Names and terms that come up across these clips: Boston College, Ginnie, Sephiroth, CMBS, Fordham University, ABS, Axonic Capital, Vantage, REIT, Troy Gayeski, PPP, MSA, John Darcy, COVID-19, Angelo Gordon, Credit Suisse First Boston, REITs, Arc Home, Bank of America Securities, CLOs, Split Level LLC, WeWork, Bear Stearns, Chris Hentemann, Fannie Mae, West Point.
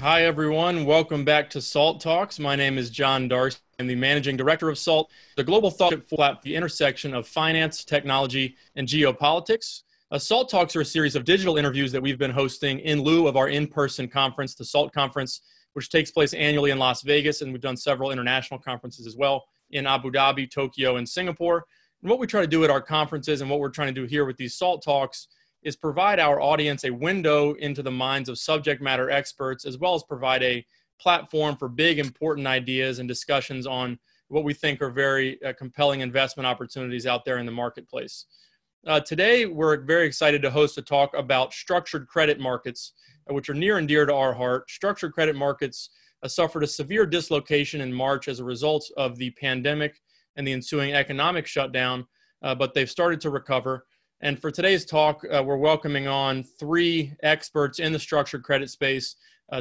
Hi, everyone. Welcome back to SALT Talks. My name is John Darcy. I'm the Managing Director of SALT, the global thought platform, the intersection of finance, technology, and geopolitics. SALT Talks are a series of digital interviews that we've been hosting in lieu of our in-person conference, the SALT Conference, which takes place annually in Las Vegas, and we've done several international conferences as well in Abu Dhabi, Tokyo, and Singapore. And what we try to do at our conferences and what we're trying to do here with these SALT Talks is provide our audience a window into the minds of subject matter experts, as well as provide a platform for big, important ideas and discussions on what we think are very compelling investment opportunities out there in the marketplace. Today, we're very excited to host a talk about structured credit markets, which are near and dear to our heart. Structured credit markets suffered a severe dislocation in March as a result of the pandemic and the ensuing economic shutdown, but they've started to recover. And for today's talk, we're welcoming on three experts in the structured credit space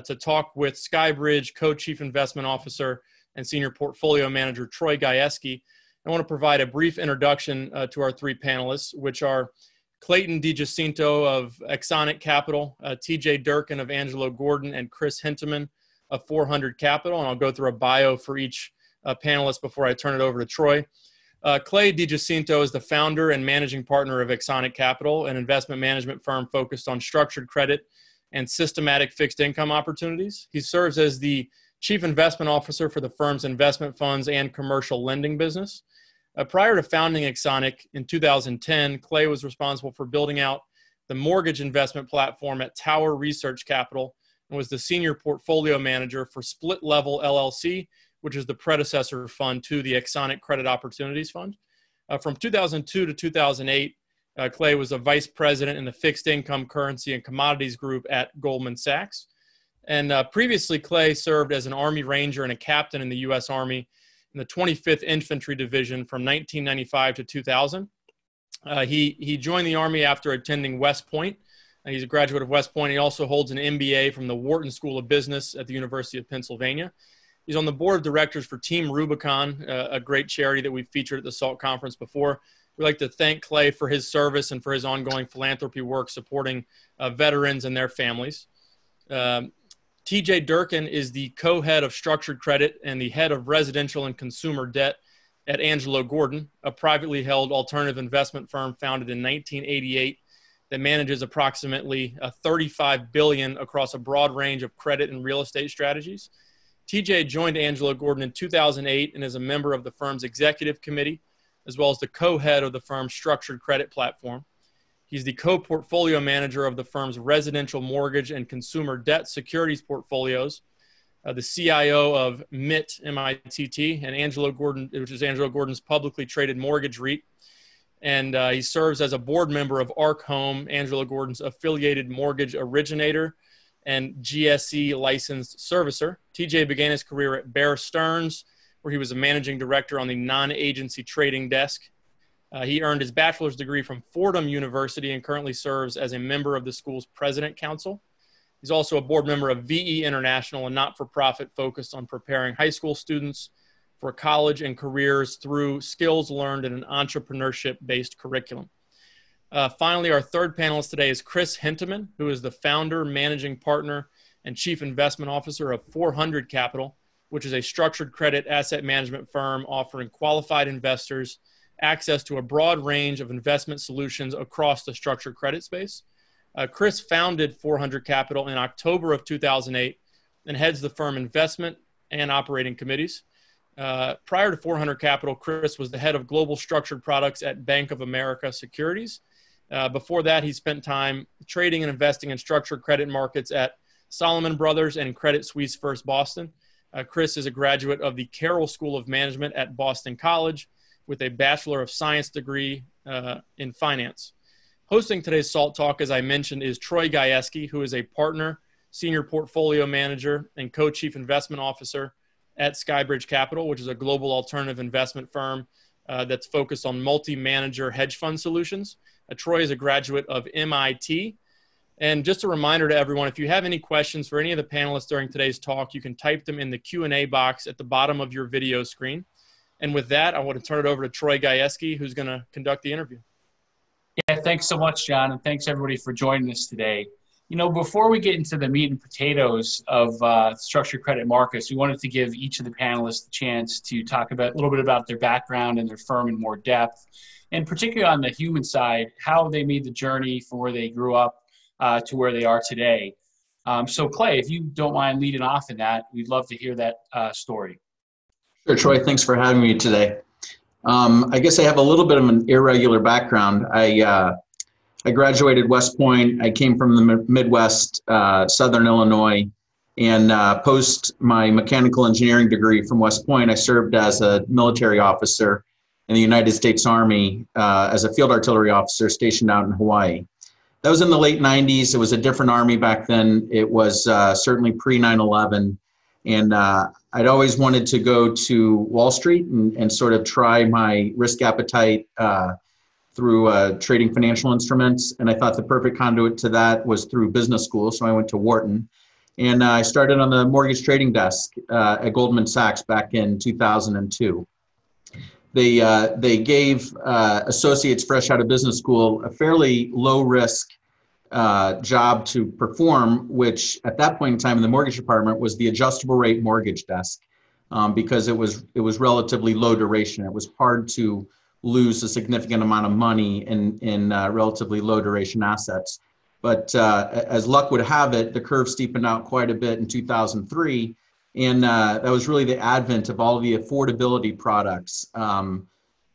to talk with SkyBridge Co-Chief Investment Officer and Senior Portfolio Manager Troy Gayeski. I want to provide a brief introduction to our three panelists, which are Clayton DeGiacinto of Axonic Capital, TJ Durkin of Angelo Gordon, and Chris Hentemann of 400 Capital. And I'll go through a bio for each panelist before I turn it over to Troy. Clay DeGiacinto is the founder and managing partner of Axonic Capital, an investment management firm focused on structured credit and systematic fixed income opportunities. He serves as the chief investment officer for the firm's investment funds and commercial lending business. Prior to founding Axonic in 2010, Clay was responsible for building out the mortgage investment platform at Tower Research Capital and was the senior portfolio manager for Split Level LLC, which is the predecessor fund to the Axonic Credit Opportunities Fund. From 2002 to 2008, Clay was a vice president in the fixed income currency and commodities group at Goldman Sachs. And previously, Clay served as an Army Ranger and a captain in the U.S. Army in the 25th Infantry Division from 1995 to 2000. He joined the Army after attending West Point. He's a graduate of West Point. He also holds an MBA from the Wharton School of Business at the University of Pennsylvania. He's on the board of directors for Team Rubicon, a great charity that we've featured at the SALT Conference before. We'd like to thank Clay for his service and for his ongoing philanthropy work supporting veterans and their families. TJ Durkin is the co-head of structured credit and the head of residential and consumer debt at Angelo Gordon, a privately held alternative investment firm founded in 1988 that manages approximately $35 billion across a broad range of credit and real estate strategies. TJ joined Angelo Gordon in 2008 and is a member of the firm's executive committee, as well as the co-head of the firm's structured credit platform. He's the co-portfolio manager of the firm's residential mortgage and consumer debt securities portfolios, the CIO of MIT, M-I-T-T, and Angelo Gordon, which is Angelo Gordon's publicly traded mortgage REIT. And he serves as a board member of Arc Home, Angelo Gordon's affiliated mortgage originator and GSE licensed servicer. TJ began his career at Bear Stearns, where he was a managing director on the non-agency trading desk. He earned his bachelor's degree from Fordham University and currently serves as a member of the school's president council. He's also a board member of VE International, a not-for-profit focused on preparing high school students for college and careers through skills learned in an entrepreneurship-based curriculum. Finally, our third panelist today is Chris Hentemann, who is the founder, managing partner, and chief investment officer of 400 Capital, which is a structured credit asset management firm offering qualified investors access to a broad range of investment solutions across the structured credit space. Chris founded 400 Capital in October of 2008 and heads the firm investment and operating committees. Prior to 400 Capital, Chris was the head of global structured products at Bank of America Securities. Before that, he spent time trading and investing in structured credit markets at Salomon Brothers and Credit Suisse First Boston. Chris is a graduate of the Carroll School of Management at Boston College with a Bachelor of Science degree in finance. Hosting today's SALT Talk, as I mentioned, is Troy Gayeski, who is a partner, senior portfolio manager, and co-chief investment officer at SkyBridge Capital, which is a global alternative investment firm that's focused on multi-manager hedge fund solutions. Troy is a graduate of MIT. And just a reminder to everyone, if you have any questions for any of the panelists during today's talk, you can type them in the Q&A box at the bottom of your video screen. And with that, I want to turn it over to Troy Gayeski, who's going to conduct the interview. Yeah, thanks so much, John, and thanks everybody for joining us today. You know, before we get into the meat and potatoes of structured credit markets, we wanted to give each of the panelists the chance to talk about a little bit about their background and their firm in more depth, and particularly on the human side, how they made the journey from where they grew up to where they are today. So Clay, if you don't mind leading off in that, we'd love to hear that story. Sure, Troy, thanks for having me today. I guess I have a little bit of an irregular background. I graduated West Point. I came from the Midwest, Southern Illinois, and post my mechanical engineering degree from West Point, I served as a military officer in the United States Army as a field artillery officer stationed out in Hawaii. That was in the late 90s. It was a different Army back then. It was certainly pre-9/11. And I'd always wanted to go to Wall Street and sort of try my risk appetite through trading financial instruments. And I thought the perfect conduit to that was through business school. So I went to Wharton. And I started on the mortgage trading desk at Goldman Sachs back in 2002. They gave associates fresh out of business school a fairly low risk job to perform, which at that point in time in the mortgage department was the adjustable rate mortgage desk, because it was relatively low duration. It was hard to lose a significant amount of money in relatively low duration assets. But as luck would have it, the curve steepened out quite a bit in 2003. And that was really the advent of all the affordability products.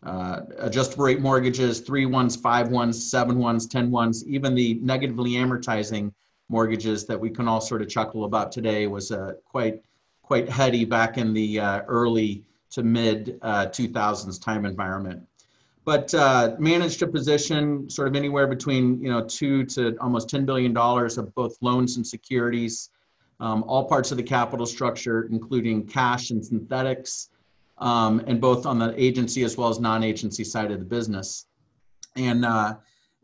Adjustable rate mortgages, 3-1s, 5-1s, 7-1s, 10-1s, even the negatively amortizing mortgages that we can all sort of chuckle about today was quite heady back in the early to mid 2000s time environment. But managed a position sort of anywhere between, you know, $2 to almost $10 billion of both loans and securities, all parts of the capital structure, including cash and synthetics. And both on the agency as well as non-agency side of the business. And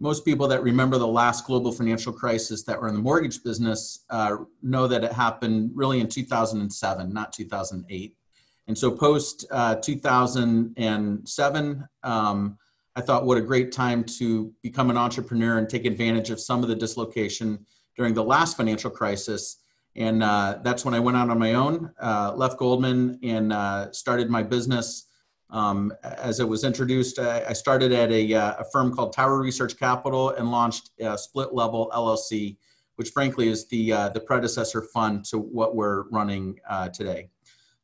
most people that remember the last global financial crisis that were in the mortgage business know that it happened really in 2007, not 2008. And so post 2007, I thought what a great time to become an entrepreneur and take advantage of some of the dislocation during the last financial crisis. And that's when I went out on my own, left Goldman and started my business. As it was introduced, I started at a firm called Tower Research Capital and launched Split Level LLC, which frankly is the predecessor fund to what we're running today.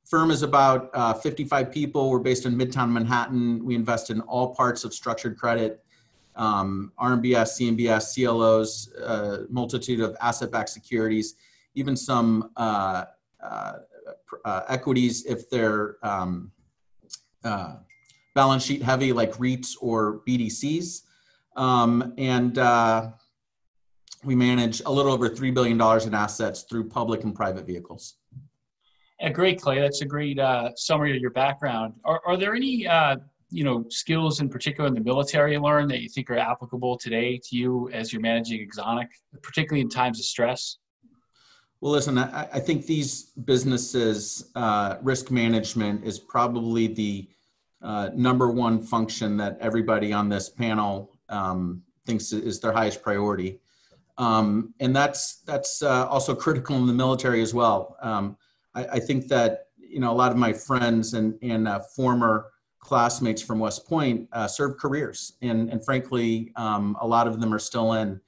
Firm is about 55 people. We're based in Midtown Manhattan. We invest in all parts of structured credit, RMBS, CMBS, CLOs, multitude of asset-backed securities, even some equities if they're balance sheet heavy, like REITs or BDCs. And we manage a little over $3 billion in assets through public and private vehicles. Yeah, great, Clay. That's a great summary of your background. Are there any skills in particular in the military you learned that you think are applicable today to you as you're managing Axonic, particularly in times of stress? Well, listen, I think these businesses, risk management is probably the number one function that everybody on this panel thinks is their highest priority. And that's also critical in the military as well. I think that, you know, a lot of my friends and former classmates from West Point served careers. And frankly, a lot of them are still in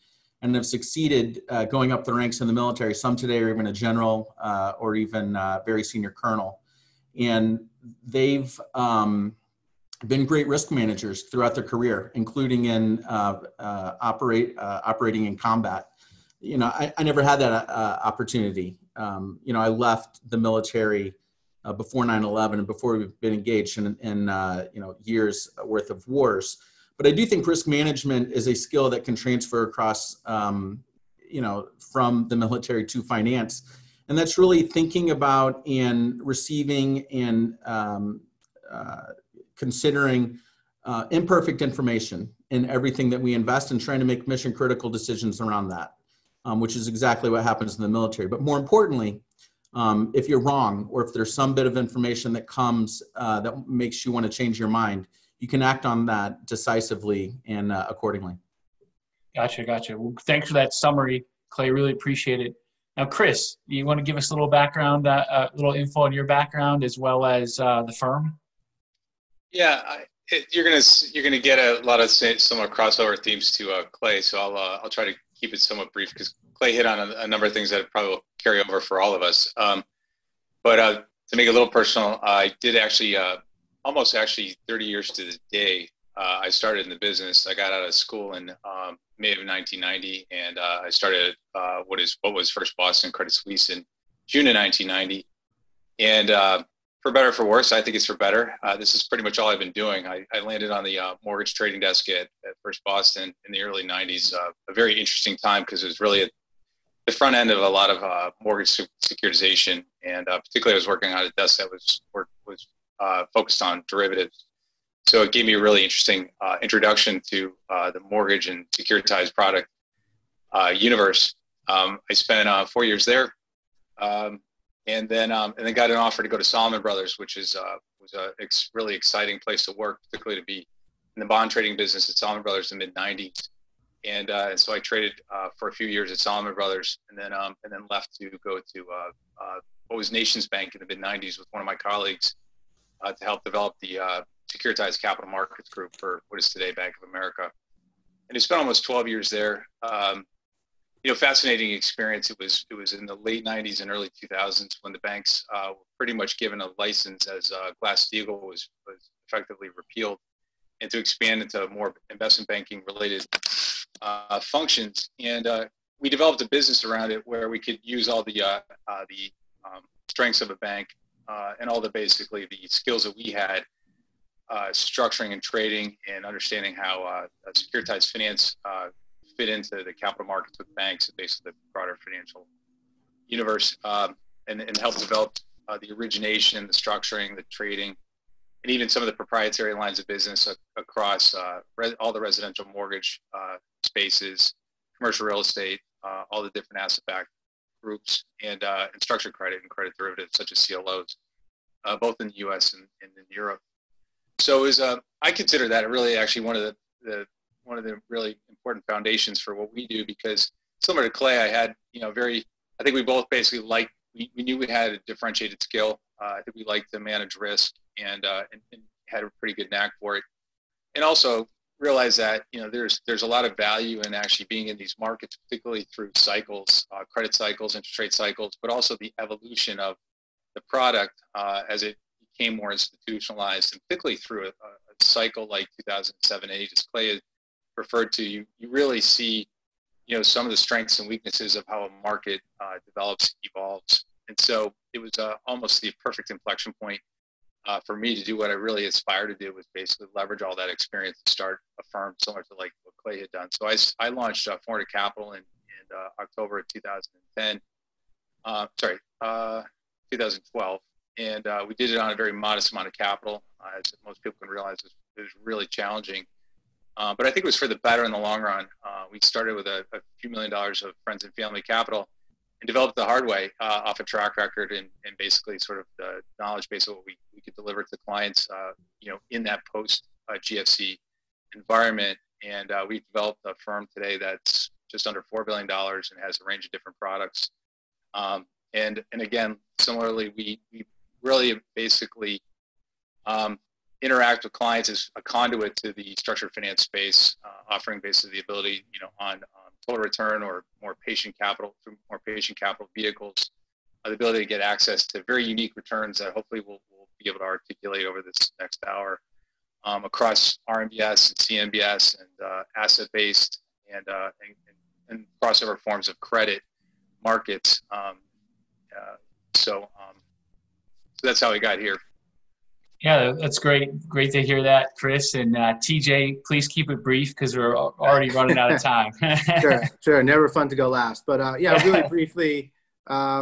and have succeeded going up the ranks in the military. Some today are even a general or even very senior colonel. And they've been great risk managers throughout their career, including in operating in combat. You know, I never had that opportunity. I left the military before 9/11 and before we've been engaged in years worth of wars. But I do think risk management is a skill that can transfer across, from the military to finance. And that's really thinking about and receiving and considering imperfect information in everything that we invest in, trying to make mission critical decisions around that, which is exactly what happens in the military. But more importantly, if you're wrong, or if there's some bit of information that comes that makes you want to change your mind, you can act on that decisively and accordingly. Gotcha. Well, thanks for that summary Clay, really appreciate it. Now, Chris, you want to give us a little background, a little info on your background as well as the firm? Yeah, you're gonna get a lot of similar crossover themes to Clay, so I'll try to keep it somewhat brief because Clay hit on a number of things that probably will carry over for all of us. But to make it a little personal, I did actually almost 30 years to the day. I started in the business. I got out of school in May of 1990, and I started what was First Boston Credit Suisse in June of 1990. And for better or for worse, I think it's for better. This is pretty much all I've been doing. I landed on the mortgage trading desk at First Boston in the early 90s, a very interesting time because it was really at the front end of a lot of mortgage securitization. And particularly I was working on a desk that was focused on derivatives. So it gave me a really interesting introduction to the mortgage and securitized product universe. I spent 4 years there, and then got an offer to go to Salomon Brothers, which was a really exciting place to work, particularly to be in the bond trading business at Salomon Brothers in the mid-'90s. And so I traded for a few years at Salomon Brothers, and then left to go to what was Nations Bank in the mid-'90s with one of my colleagues to help develop the securitized capital markets group for what is today Bank of America. And I spent almost 12 years there. Fascinating experience. It was in the late 90s and early 2000s when the banks were pretty much given a license as Glass-Steagall was effectively repealed, and to expand into more investment banking related functions. And we developed a business around it where we could use all the strengths of a bank and all the skills that we had, structuring and trading and understanding how securitized finance fit into the capital markets with banks and basically the broader financial universe, and help develop the origination, the structuring, the trading, and even some of the proprietary lines of business across all the residential mortgage spaces, commercial real estate, all the different asset-backed groups, and structured credit and credit derivatives such as CLOs, both in the U.S. and in Europe. So I consider that really actually one of the really important foundations for what we do, because similar to Clay, I had, I think we both basically liked, we knew we had a differentiated skill. I think we liked to manage risk and had a pretty good knack for it. And also realized that, there's a lot of value in actually being in these markets, particularly through cycles, credit cycles, interest rate cycles, but also the evolution of the product as it became more institutionalized, and particularly through a cycle like 2007-8, as Clay had referred to, you really see, some of the strengths and weaknesses of how a market develops, evolves. And so it was almost the perfect inflection point for me to do what I really aspired to do, was basically leverage all that experience to start a firm similar to like what Clay had done. So I launched 400 Capital in October of 2012. And we did it on a very modest amount of capital. As most people can realize, it was really challenging. But I think it was for the better in the long run. We started with a few $1 million of friends and family capital and developed the hard way off a track record and basically sort of the knowledge base of what we could deliver to clients, in that post-GFC environment. And we developed a firm today that's just under $4 billion and has a range of different products. And again, similarly, we really basically interact with clients as a conduit to the structured finance space, offering basically the ability, on total return or more patient capital vehicles, the ability to get access to very unique returns that hopefully we'll be able to articulate over this next hour, across RMBS and CMBS and asset-based and crossover forms of credit markets. So that's how we got here. Yeah, that's great. Great to hear that, Chris. And TJ, please keep it brief because we're already running out of time. Sure. Never fun to go last. But really briefly, I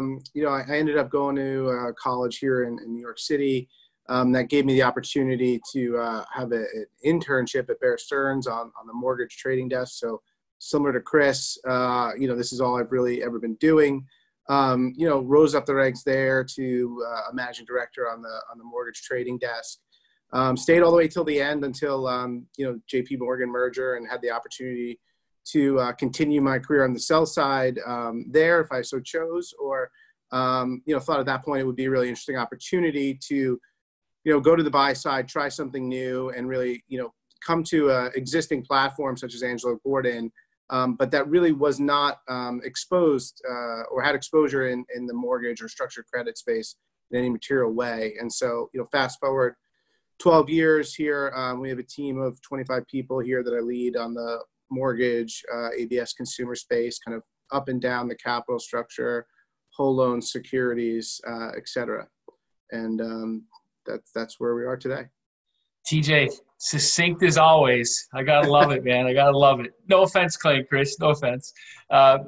ended up going to college here in New York City. That gave me the opportunity to have an internship at Bear Stearns on the mortgage trading desk. So similar to Chris, this is all I've really ever been doing. Rose up the ranks there to a managing director on the mortgage trading desk. Stayed all the way till the end until JP Morgan merger, and had the opportunity to continue my career on the sell side there if I so chose, or thought at that point it would be a really interesting opportunity to go to the buy side, try something new, and really come to an existing platform such as Angelo Gordon, but that really was not exposed or had exposure in the mortgage or structured credit space in any material way. And so, fast forward 12 years here, we have a team of 25 people here that I lead on the mortgage, ABS consumer space, kind of up and down the capital structure, whole loan securities, et cetera. And that's where we are today. TJ, succinct as always. I gotta love it, man. I gotta love it. No offense, Clay, Chris, no offense.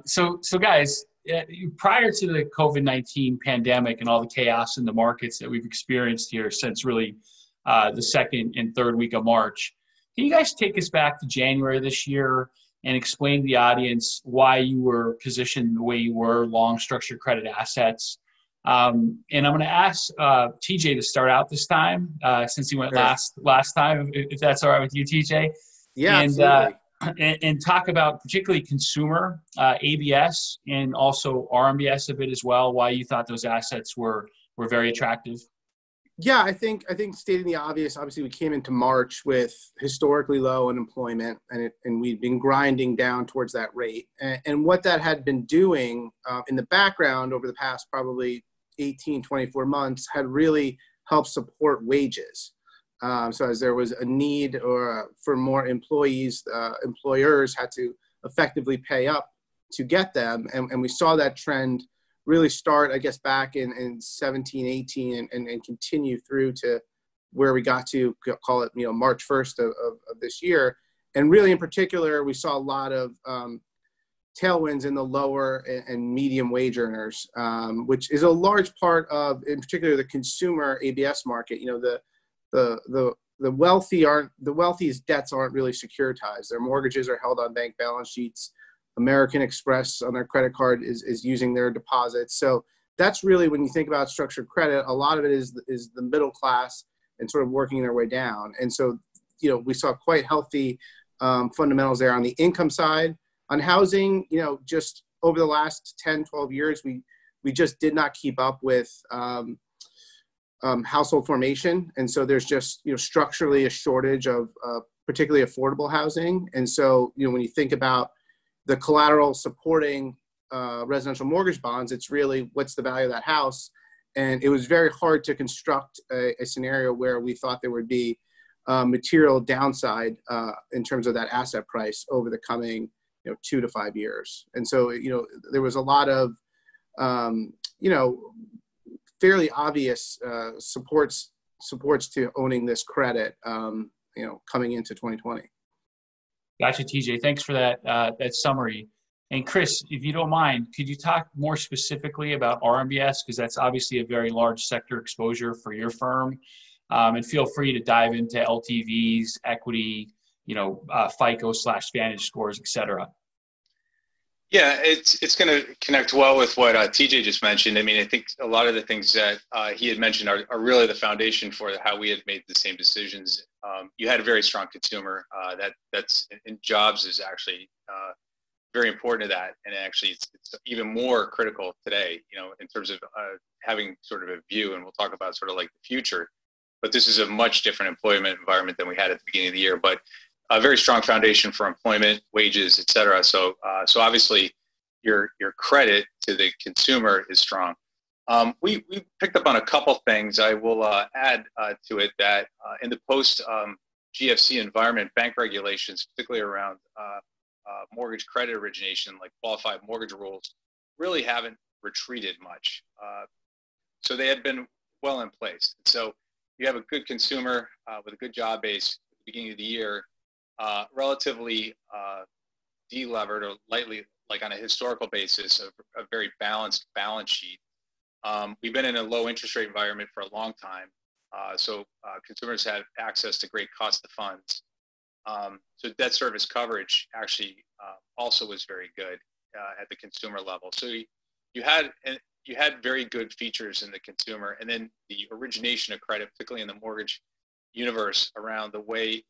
So guys, prior to the COVID-19 pandemic and all the chaos in the markets that we've experienced here since really the second and third week of March, can you guys take us back to January this year and explain to the audience why you were positioned the way you were, long structured credit assets? And I'm going to ask TJ to start out this time, since he went last time, if that's all right with you, TJ. Yeah, and talk about particularly consumer ABS and also RMBS a bit as well, why you thought those assets were very attractive. Yeah, I think stating the obvious, obviously we came into March with historically low unemployment, and we'd been grinding down towards that rate. And what that had been doing in the background over the past probably 18, 24 months had really helped support wages. So as there was a need for more employees, employers had to effectively pay up to get them. And we saw that trend really start, I guess, back in 17, 18 and continue through to where we got to, call it, March 1st of this year. And really in particular, we saw a lot of tailwinds in the lower and medium wage earners, which is a large part of, in particular, the consumer ABS market. The wealthy's debts aren't really securitized. Their mortgages are held on bank balance sheets. American Express on their credit card is using their deposits. So that's really, when you think about structured credit, a lot of it is the middle class and sort of working their way down. And so, we saw quite healthy fundamentals there on the income side. On housing, just over the last 10, 12 years, we just did not keep up with household formation. And so there's just, structurally a shortage of particularly affordable housing. And so, when you think about the collateral supporting residential mortgage bonds, it's really what's the value of that house. And it was very hard to construct a scenario where we thought there would be material downside in terms of that asset price over the coming 2 to 5 years. And so, there was a lot of, fairly obvious supports to owning this credit, coming into 2020. Gotcha, TJ. Thanks for that that summary. And Chris, if you don't mind, could you talk more specifically about RMBS? Because that's obviously a very large sector exposure for your firm. And feel free to dive into LTVs, equity, FICO / Vantage scores, et cetera. Yeah, it's going to connect well with what TJ just mentioned. I mean, I think a lot of the things that he had mentioned are really the foundation for how we have made the same decisions. You had a very strong consumer. That's in jobs is actually very important to that, and actually it's even more critical today. In terms of having sort of a view, and we'll talk about sort of like the future. But this is a much different employment environment than we had at the beginning of the year. But a very strong foundation for employment, wages, et cetera. So obviously, your credit to the consumer is strong. We picked up on a couple things. I will add to it that in the post GFC environment, bank regulations, particularly around mortgage credit origination, like qualified mortgage rules, really haven't retreated much. So they had been well in place. So you have a good consumer with a good job base at the beginning of the year. Relatively delevered, or lightly, like on a historical basis, a very balanced balance sheet. We've been in a low interest rate environment for a long time. So consumers had access to great cost of funds. So debt service coverage actually also was very good at the consumer level. So you had very good features in the consumer, and then the origination of credit, particularly in the mortgage universe, around the way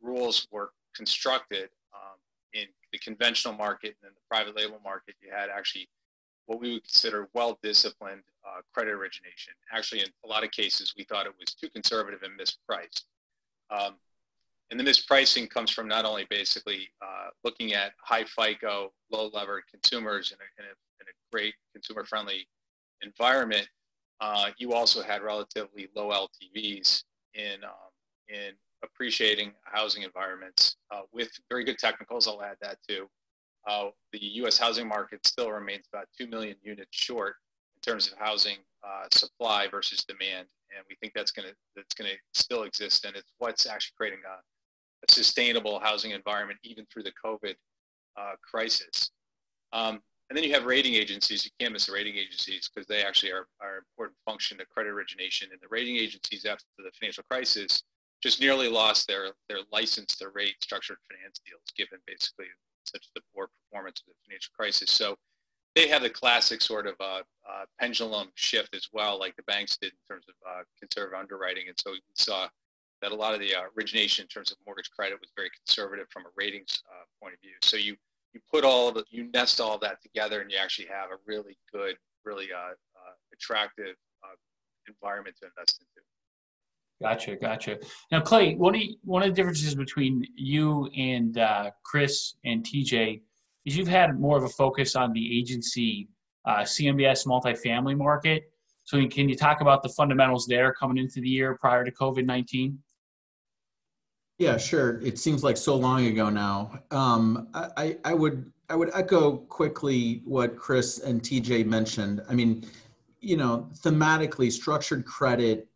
rules were constructed in the conventional market and then the private label market, you had actually what we would consider well-disciplined credit origination. Actually, in a lot of cases, we thought it was too conservative and mispriced. And the mispricing comes from not only basically looking at high FICO, low levered consumers in a great consumer-friendly environment, you also had relatively low LTVs in appreciating housing environments with very good technicals. I'll add that too. The U.S. housing market still remains about 2 million units short in terms of housing supply versus demand, and we think that's going to still exist, and it's what's actually creating a sustainable housing environment even through the COVID crisis. And then you have rating agencies. You can't miss the rating agencies because they actually are an important function of credit origination. And the rating agencies after the financial crisis just nearly lost their license to rate structured finance deals given basically such the poor performance of the financial crisis. So they have the classic sort of pendulum shift as well, like the banks did in terms of conservative underwriting. And so we saw that a lot of the origination in terms of mortgage credit was very conservative from a ratings point of view. So you put all of it, you nest all of that together, and you actually have a really good, really attractive environment to invest into. Gotcha, gotcha. Now, Clay, one of the differences between you and Chris and TJ is you've had more of a focus on the agency CMBS multifamily market. So can you talk about the fundamentals there coming into the year prior to COVID-19? Yeah, sure. It seems like so long ago now. I would echo quickly what Chris and TJ mentioned. I mean, you know, thematically, structured credit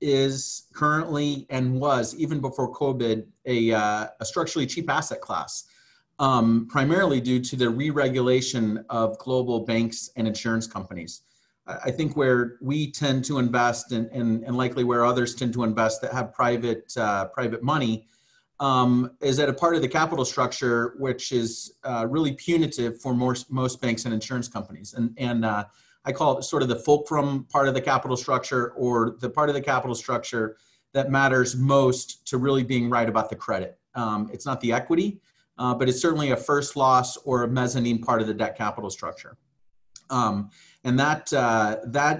is currently and was, even before COVID, a structurally cheap asset class, primarily due to the re-regulation of global banks and insurance companies. I think where we tend to invest and likely where others tend to invest that have private money is at a part of the capital structure which is really punitive for most banks and insurance companies. And I call it sort of the fulcrum part of the capital structure, or the part of the capital structure that matters most to really being right about the credit. It's not the equity, but it's certainly a first loss or a mezzanine part of the debt capital structure. And that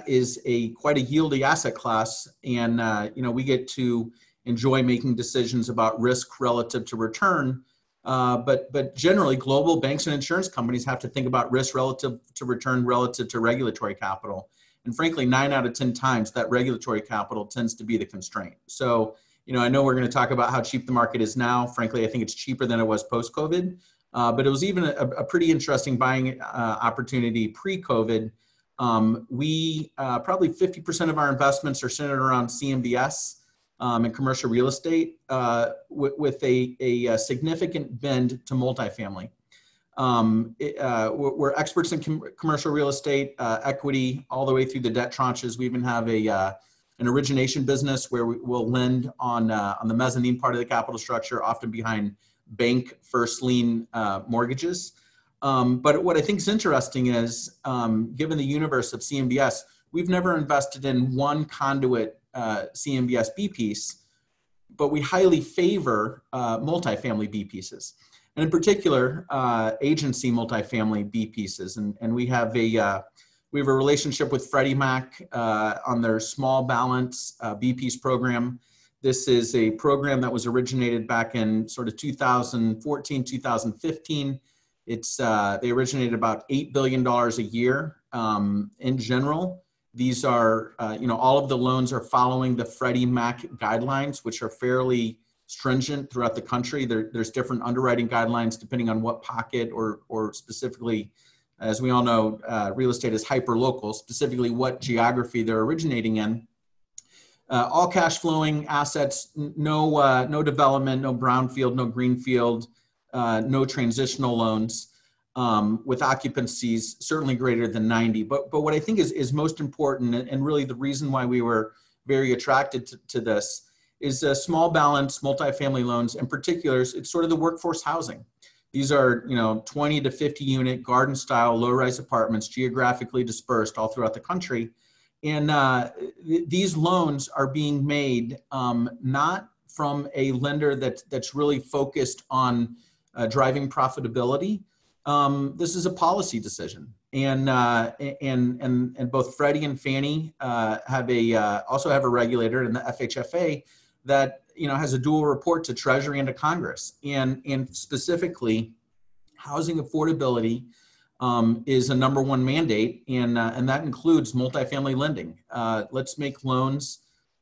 is quite a yieldy asset class, and you know, we get to enjoy making decisions about risk relative to return. But generally, global banks and insurance companies have to think about risk relative to return relative to regulatory capital, and frankly, 9 out of 10 times that regulatory capital tends to be the constraint. So, you know, I know we're going to talk about how cheap the market is now. Frankly, I think it's cheaper than it was post-COVID. But it was even a pretty interesting buying opportunity pre-COVID. We probably 50% of our investments are centered around CMBS and commercial real estate with a significant bend to multifamily. We're experts in commercial real estate, equity, all the way through the debt tranches. We even have an origination business where we'll lend on the mezzanine part of the capital structure, often behind bank first lien mortgages. But what I think is interesting is, given the universe of CMBS, we've never invested in one conduit CMBS B piece, but we highly favor multifamily B pieces, and in particular agency multifamily B pieces. And we have a relationship with Freddie Mac on their small balance B piece program. This is a program that was originated back in sort of 2014, 2015. It's they originated about $8 billion a year in general. These are, you know, all of the loans are following the Freddie Mac guidelines, which are fairly stringent throughout the country. There's different underwriting guidelines depending on what pocket or specifically, as we all know, real estate is hyper-local, specifically what geography they're originating in. All cash flowing assets, no development, no brownfield, no greenfield, no transitional loans. With occupancies certainly greater than 90. But what I think is most important, and really the reason why we were very attracted to this, is small balance multifamily loans. In particular, it's sort of the workforce housing. These are, you know, 20 to 50 unit garden style low-rise apartments geographically dispersed all throughout the country. And these loans are being made not from a lender that's really focused on driving profitability, this is a policy decision. And both Freddie and Fannie have a also have a regulator in the FHFA that has a dual report to Treasury and to Congress, and specifically housing affordability is a #1 mandate, and that includes multifamily lending. Let's make loans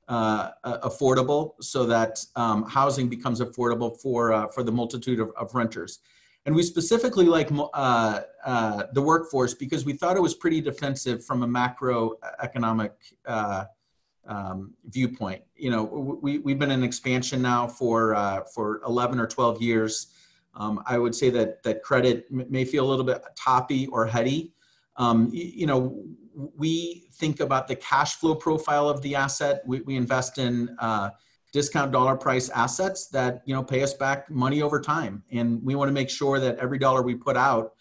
affordable so that housing becomes affordable for the multitude of renters. And we specifically like the workforce because we thought it was pretty defensive from a macroeconomic viewpoint. We've been in expansion now for 11 or 12 years. I would say that credit may feel a little bit toppy or heady. We think about the cash flow profile of the asset. We invest in discount dollar price assets that pay us back money over time, and we want to make sure that every dollar we put out,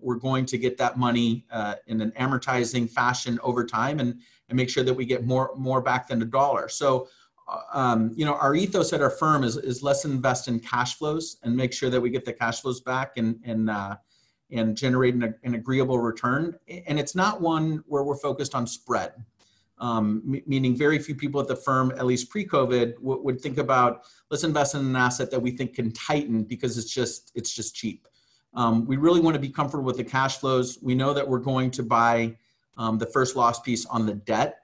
we're going to get that money in an amortizing fashion over time, and make sure that we get more back than a dollar. So, our ethos at our firm is let's invest in cash flows and make sure that we get the cash flows back and generate an agreeable return. And it's not one where we're focused on spread. Meaning very few people at the firm, at least pre-COVID, would think about, let's invest in an asset that we think can tighten because it's just cheap. We really want to be comfortable with the cash flows. We know that we're going to buy the first loss piece on the debt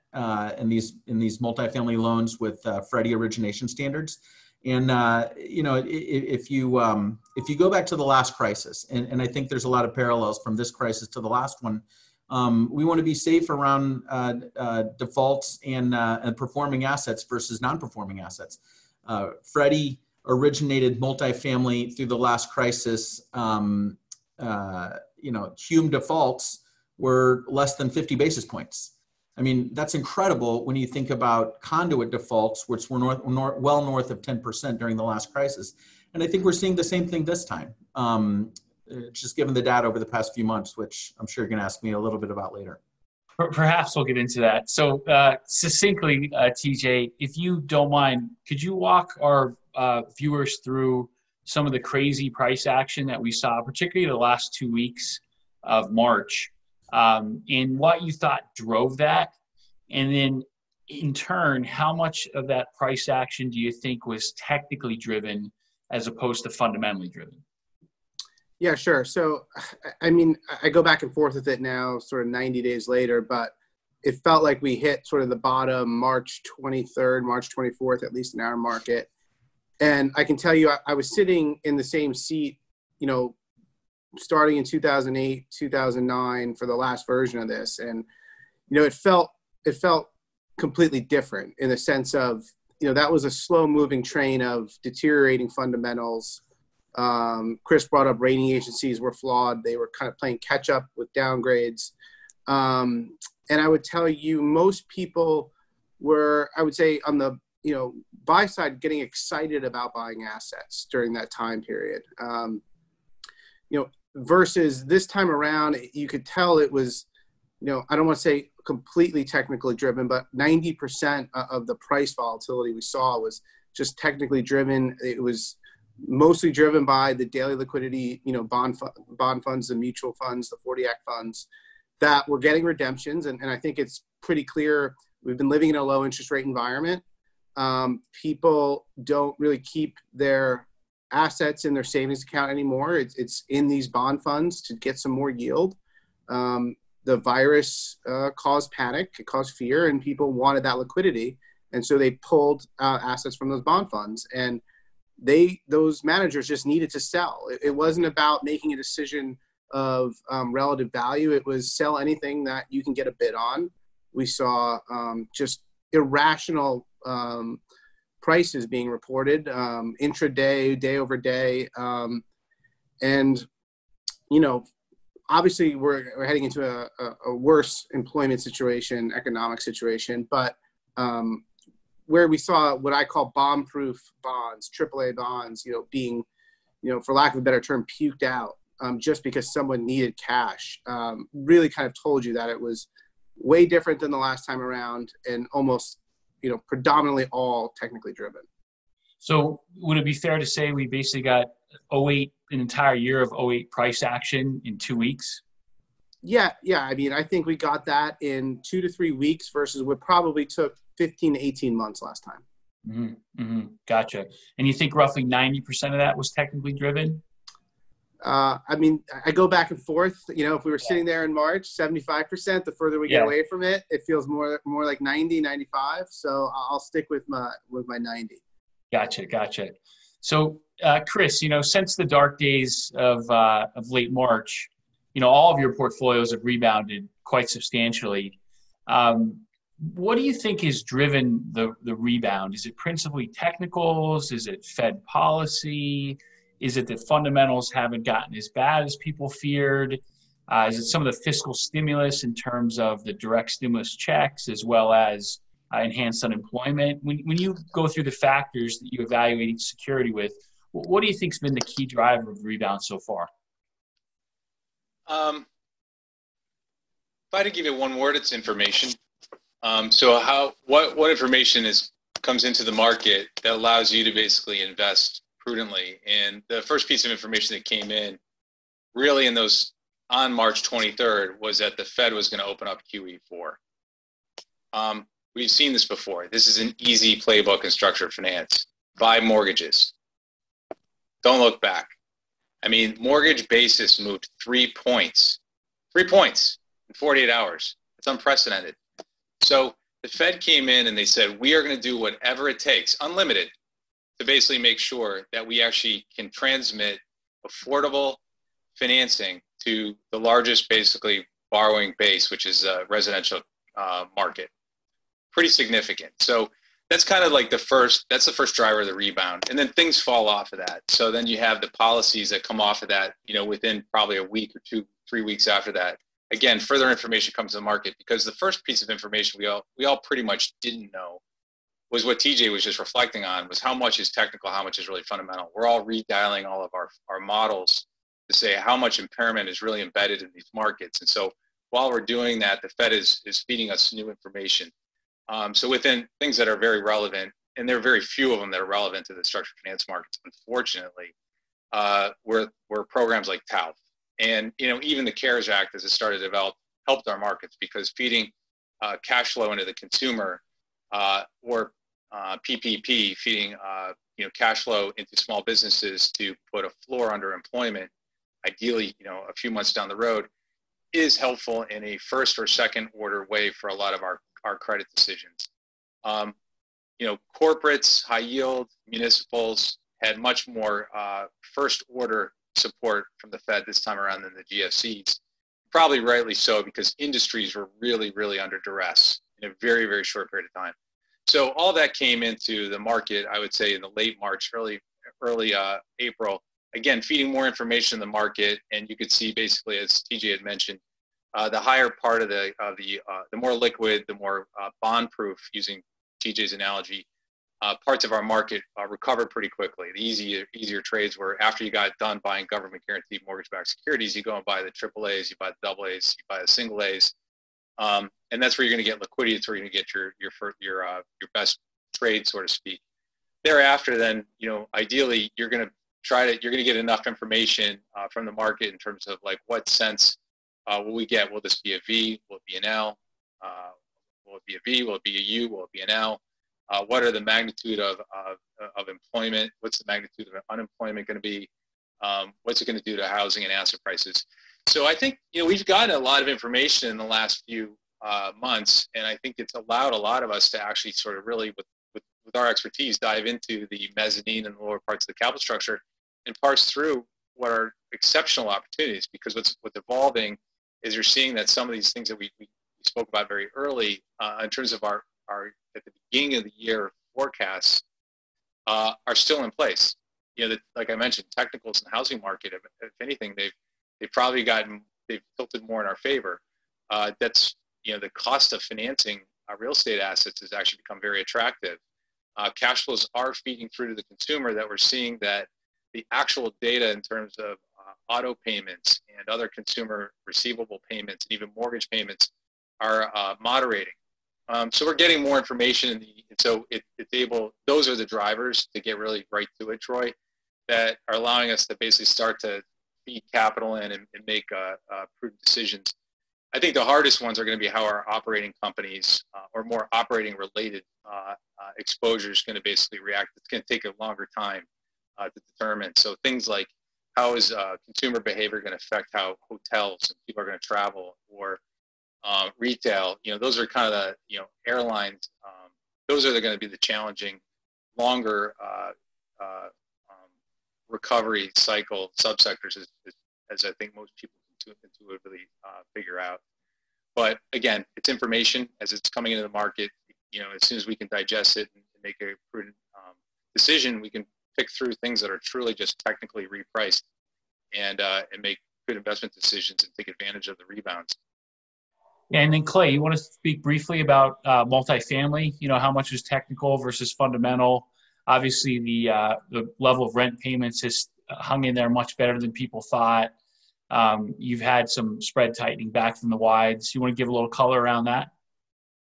in these multifamily loans with Freddie origination standards. And if you go back to the last crisis, and I think there's a lot of parallels from this crisis to the last one. We want to be safe around defaults and performing assets versus non-performing assets. Freddie originated multifamily through the last crisis. Hume defaults were less than 50 basis points. I mean, that's incredible when you think about conduit defaults, which were well north of 10% during the last crisis. And I think we're seeing the same thing this time. Just given the data over the past few months, which I'm sure you're going to ask me a little bit about later. Perhaps we'll get into that. So succinctly, TJ, if you don't mind, could you walk our viewers through some of the crazy price action that we saw, particularly the last 2 weeks of March, and what you thought drove that? And then in turn, how much of that price action do you think was technically driven as opposed to fundamentally driven? Yeah, sure. So, I mean, I go back and forth with it now, sort of 90 days later, but it felt like we hit sort of the bottom March 23rd, March 24th, at least in our market. And I can tell you, I was sitting in the same seat, starting in 2008, 2009 for the last version of this. And, it felt completely different in the sense of, that was a slow moving train of deteriorating fundamentals. Chris brought up rating agencies were flawed. They were kind of playing catch up with downgrades. And I would tell you, most people were, I would say on the, buy side, getting excited about buying assets during that time period. Versus this time around, you could tell it was, I don't want to say completely technically driven, but 90% of the price volatility we saw was just technically driven. It was mostly driven by the daily liquidity, bond funds, the mutual funds, the 40 Act funds that were getting redemptions. And I think it's pretty clear we've been living in a low interest rate environment. People don't really keep their assets in their savings account anymore. It's in these bond funds to get some more yield. The virus caused panic, it caused fear, and people wanted that liquidity. And so they pulled assets from those bond funds. And those managers just needed to sell. It wasn't about making a decision of relative value. It was sell anything that you can get a bid on. We saw just irrational prices being reported intraday, day over day. Obviously we're heading into a worse employment situation, economic situation, but where we saw what I call bomb-proof bonds, AAA bonds, being, for lack of a better term, puked out just because someone needed cash, really kind of told you that it was way different than the last time around and almost, predominantly all technically driven. So would it be fair to say we basically got 08 an entire year of 08 price action in 2 weeks? Yeah. I mean, I think we got that in 2 to 3 weeks versus what probably took 15 to 18 months last time. Gotcha. And you think roughly 90% of that was technically driven? I mean, I go back and forth. You know, if we were sitting there in March, 75%, the further we get away from it, it feels more like 90, 95. So I'll stick with my 90. Gotcha. So, Chris, you know, since the dark days of late March, you know, all of your portfolios have rebounded quite substantially. What do you think has driven the rebound? Is it principally technicals? Is it Fed policy? Is it that fundamentals haven't gotten as bad as people feared? Is it some of the fiscal stimulus in terms of the direct stimulus checks as well as enhanced unemployment? When you go through the factors that you evaluate each security with, what do you think has been the key driver of the rebound so far? If I had to give it one word, it's information. So what information comes into the market that allows you to basically invest prudently? And the first piece of information that came in really on March 23rd was that the Fed was going to open up QE4. We've seen this before. This is an easy playbook in structured finance. Buy mortgages. Don't look back. I mean, mortgage basis moved 3 points. 3 points in 48 hours. It's unprecedented. So the Fed came in and they said, we are going to do whatever it takes, unlimited, to basically make sure that we actually can transmit affordable financing to the largest basically borrowing base, which is a residential market. Pretty significant. So that's kind of like that's the first driver of the rebound. And then things fall off of that. So then you have the policies that come off of that, you know, within probably a week or two, 3 weeks after that. Again, further information comes to the market, because the first piece of information we all pretty much didn't know was what TJ was just reflecting on, was how much is technical, how much is really fundamental. We're all redialing all of our models to say how much impairment is really embedded in these markets. And so while we're doing that, the Fed is feeding us new information. So within things that are very relevant, and there are very few of them that are relevant to the structured finance markets, unfortunately, were programs like TALF. And, you know, even the CARES Act, as it started to develop, helped our markets, because feeding cash flow into the consumer or PPP, feeding, you know, cash flow into small businesses to put a floor under employment, ideally, you know, a few months down the road, is helpful in a first or second order way for a lot of our credit decisions. You know, corporates, high yield, municipals had much more first order support from the Fed this time around than the GSEs. Probably rightly so, because industries were really, really under duress in a very, very short period of time. So all that came into the market, I would say, in the late March, early April, again, feeding more information in the market. And you could see basically, as TJ had mentioned, the higher part of the more liquid, the more bond-proof, using TJ's analogy, parts of our market recovered pretty quickly. The easier trades were after you got done buying government guaranteed mortgage-backed securities, you go and buy the AAAs, you buy the AAs, you buy the single A's, and that's where you're going to get liquidity. It's where you're going to get your best trade, so to speak. Thereafter, then, you know, ideally you're going to get enough information from the market in terms of like what sense will we get? Will this be a V? Will it be an L? Will it be a V? Will it be a U? Will it be an L? What are the magnitude of employment? What's the magnitude of unemployment going to be? What's it going to do to housing and asset prices? So I think, you know, we've gotten a lot of information in the last few months, and I think it's allowed a lot of us to actually sort of really, with our expertise, dive into the mezzanine and the lower parts of the capital structure and parse through what are exceptional opportunities. Because what's evolving is you're seeing that some of these things that we spoke about very early in terms of our at the beginning of the year forecasts are still in place. You know, like I mentioned, technicals in the housing market, if anything, they've tilted more in our favor. That's, you know, the cost of financing real estate assets has actually become very attractive. Cash flows are feeding through to the consumer, that we're seeing that the actual data in terms of auto payments and other consumer receivable payments and even mortgage payments are moderating. So we're getting more information, and so it's able. Those are the drivers to get really right to it, Troy. that are allowing us to basically start to feed capital in and make prudent decisions. I think the hardest ones are going to be how our operating companies or more operating related exposure is going to basically react. It's going to take a longer time to determine. So things like how is consumer behavior going to affect how hotels and people are going to travel, or retail, you know, those are kind of the, you know, airlines, those are going to be the challenging, longer recovery cycle subsectors as I think most people intuitively figure out. But again, it's information as it's coming into the market. You know, as soon as we can digest it and make a prudent decision, we can pick through things that are truly just technically repriced and make good investment decisions and take advantage of the rebounds. Yeah, and then Clay, you want to speak briefly about multifamily? You know, how much is technical versus fundamental? Obviously, the level of rent payments has hung in there much better than people thought. You've had some spread tightening back from the wides. You want to give a little color around that?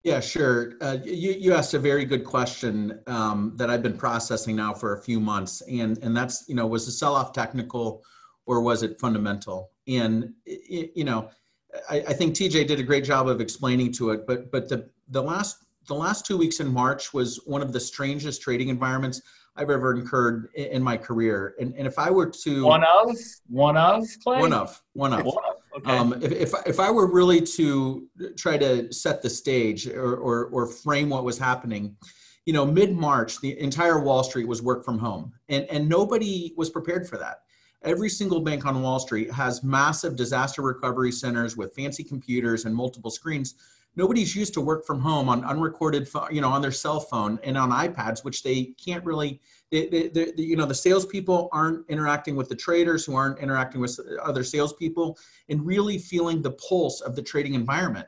Yeah, sure. You asked a very good question that I've been processing now for a few months, and that's, you know, was the sell-off technical or was it fundamental? And you know, I think TJ did a great job of explaining to it, but the last 2 weeks in March was one of the strangest trading environments I've ever incurred in my career. And if I were to one of, Clay? Okay. If I were really to try to set the stage or frame what was happening, you know, mid-March, the entire Wall Street was work from home, and nobody was prepared for that. Every single bank on Wall Street has massive disaster recovery centers with fancy computers and multiple screens. Nobody's used to work from home on unrecorded, you know, on their cell phone and on iPads, which they can't really, you know, the salespeople aren't interacting with the traders who aren't interacting with other salespeople and really feeling the pulse of the trading environment.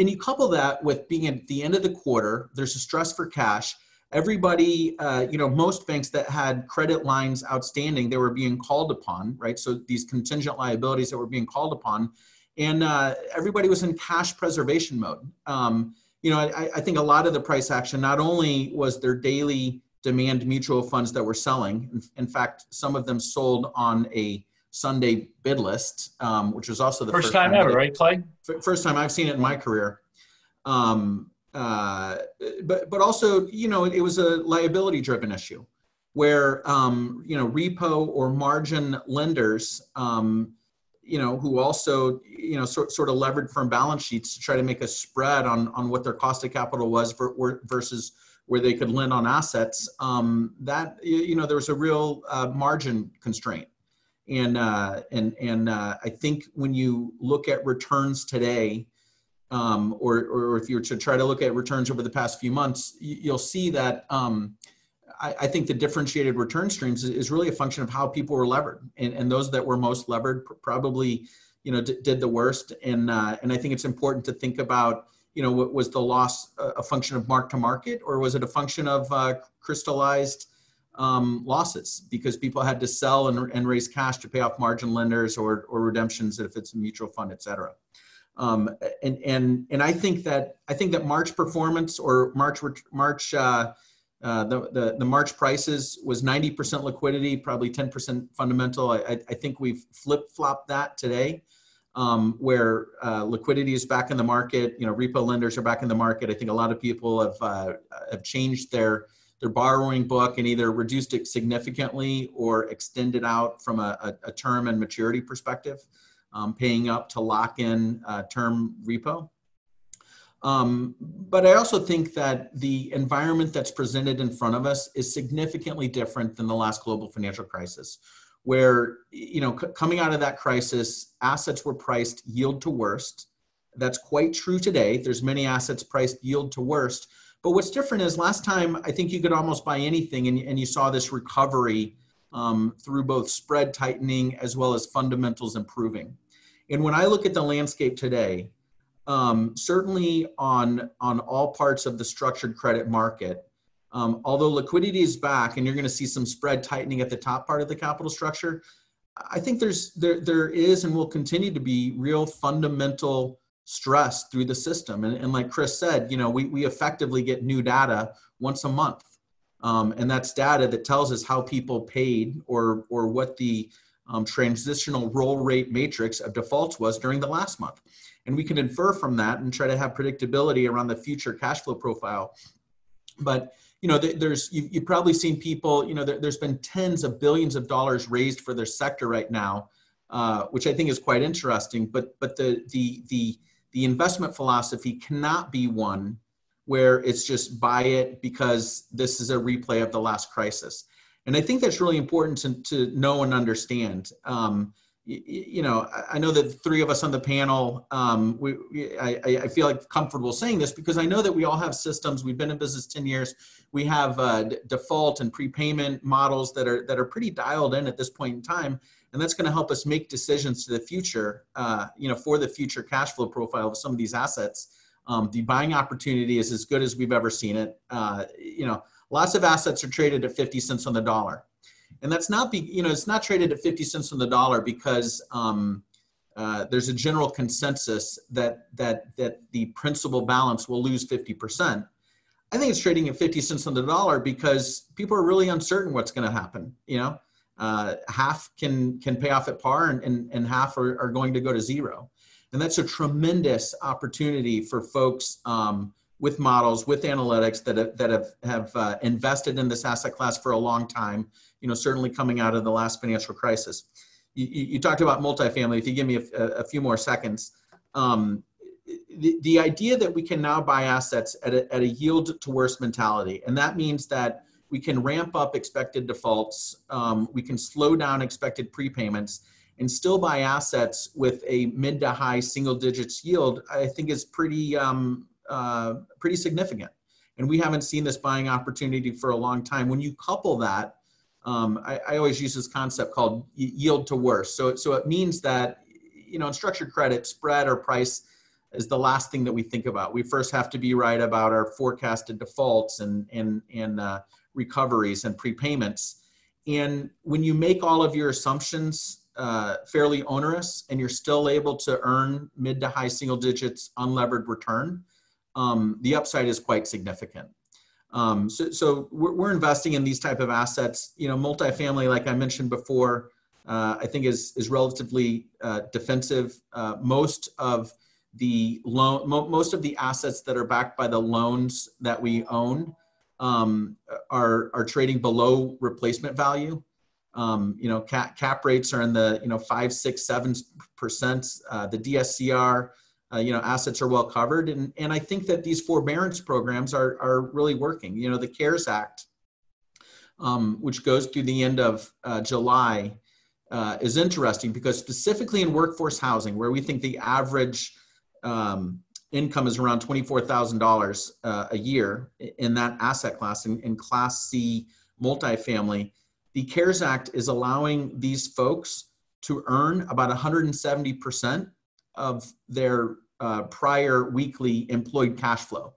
And you couple that with being at the end of the quarter, there's a stress for cash. Everybody, you know, most banks that had credit lines outstanding, they were being called upon, right? So these contingent liabilities that were being called upon, and everybody was in cash preservation mode. You know, I think a lot of the price action, not only was there daily demand mutual funds that were selling, in fact, some of them sold on a Sunday bid list, which was also the first time ever, right, Clay? First time I've seen it in my career. But also, you know, it was a liability-driven issue where, you know, repo or margin lenders, you know, who also, you know, sort of levered firm balance sheets to try to make a spread on what their cost of capital was versus where they could lend on assets, that, you know, there was a real margin constraint. And I think when you look at returns today, or if you were to try to look at returns over the past few months, you'll see that I think the differentiated return streams is really a function of how people were levered, and those that were most levered probably, you know, did the worst. And I think it's important to think about, you know, what was the loss a function of mark to market, or was it a function of crystallized losses because people had to sell and raise cash to pay off margin lenders or redemptions if it's a mutual fund, et cetera. And I think that March performance or the March prices was 90% liquidity, probably 10% fundamental. I think we've flip-flopped that today, where liquidity is back in the market. You know, repo lenders are back in the market. I think a lot of people have changed their borrowing book and either reduced it significantly or extended out from a term and maturity perspective. Paying up to lock in term repo. But I also think that the environment that's presented in front of us is significantly different than the last global financial crisis, where, you know, coming out of that crisis, assets were priced yield to worst. That's quite true today. There's many assets priced yield to worst. But what's different is last time, I think you could almost buy anything, and you saw this recovery through both spread tightening as well as fundamentals improving. And when I look at the landscape today, certainly on all parts of the structured credit market, although liquidity is back and you're going to see some spread tightening at the top part of the capital structure, I think there is and will continue to be real fundamental stress through the system. And like Chris said, you know, we effectively get new data once a month. And that's data that tells us how people paid or what the transitional roll rate matrix of defaults was during the last month. And we can infer from that and try to have predictability around the future cash flow profile. But you know, you've probably seen people, you know, there's been tens of billions of dollars raised for their sector right now, which I think is quite interesting. But the investment philosophy cannot be one where it's just buy it because this is a replay of the last crisis. And I think that's really important to know and understand. You know, I know that the three of us on the panel, I feel like comfortable saying this because I know that we all have systems. We've been in business 10 years. We have default and prepayment models that are pretty dialed in at this point in time. And that's going to help us make decisions to the future, you know, for the future cash flow profile of some of these assets. The buying opportunity is as good as we've ever seen it. You know, lots of assets are traded at 50 cents on the dollar. And that's not, you know, it's not traded at 50 cents on the dollar because there's a general consensus that the principal balance will lose 50%. I think it's trading at 50 cents on the dollar because people are really uncertain what's going to happen. You know, half can pay off at par and half are going to go to zero. And that's a tremendous opportunity for folks with models, with analytics that have invested in this asset class for a long time, you know, certainly coming out of the last financial crisis. You talked about multifamily. If you give me a few more seconds, the idea that we can now buy assets at a yield to worse mentality. And that means that we can ramp up expected defaults. We can slow down expected prepayments and still buy assets with a mid to high single digits yield, I think is pretty significant. And we haven't seen this buying opportunity for a long time. When you couple that, I always use this concept called yield to worse. So it means that, you know, in structured credit, spread or price is the last thing that we think about. We first have to be right about our forecasted defaults and recoveries and prepayments. And when you make all of your assumptions fairly onerous and you're still able to earn mid to high single digits unlevered return, the upside is quite significant. So we're investing in these type of assets. You know, multifamily, like I mentioned before, I think is relatively defensive. Most of the assets that are backed by the loans that we own are trading below replacement value. You know, cap rates are in the, you know, 5, 6, 7%. The DSCR. You know, assets are well covered. And I think that these forbearance programs are really working. You know, the CARES Act, which goes through the end of July, is interesting because specifically in workforce housing, where we think the average income is around $24,000 a year in that asset class, in Class C multifamily, the CARES Act is allowing these folks to earn about 170% of their prior weekly employed cash flow.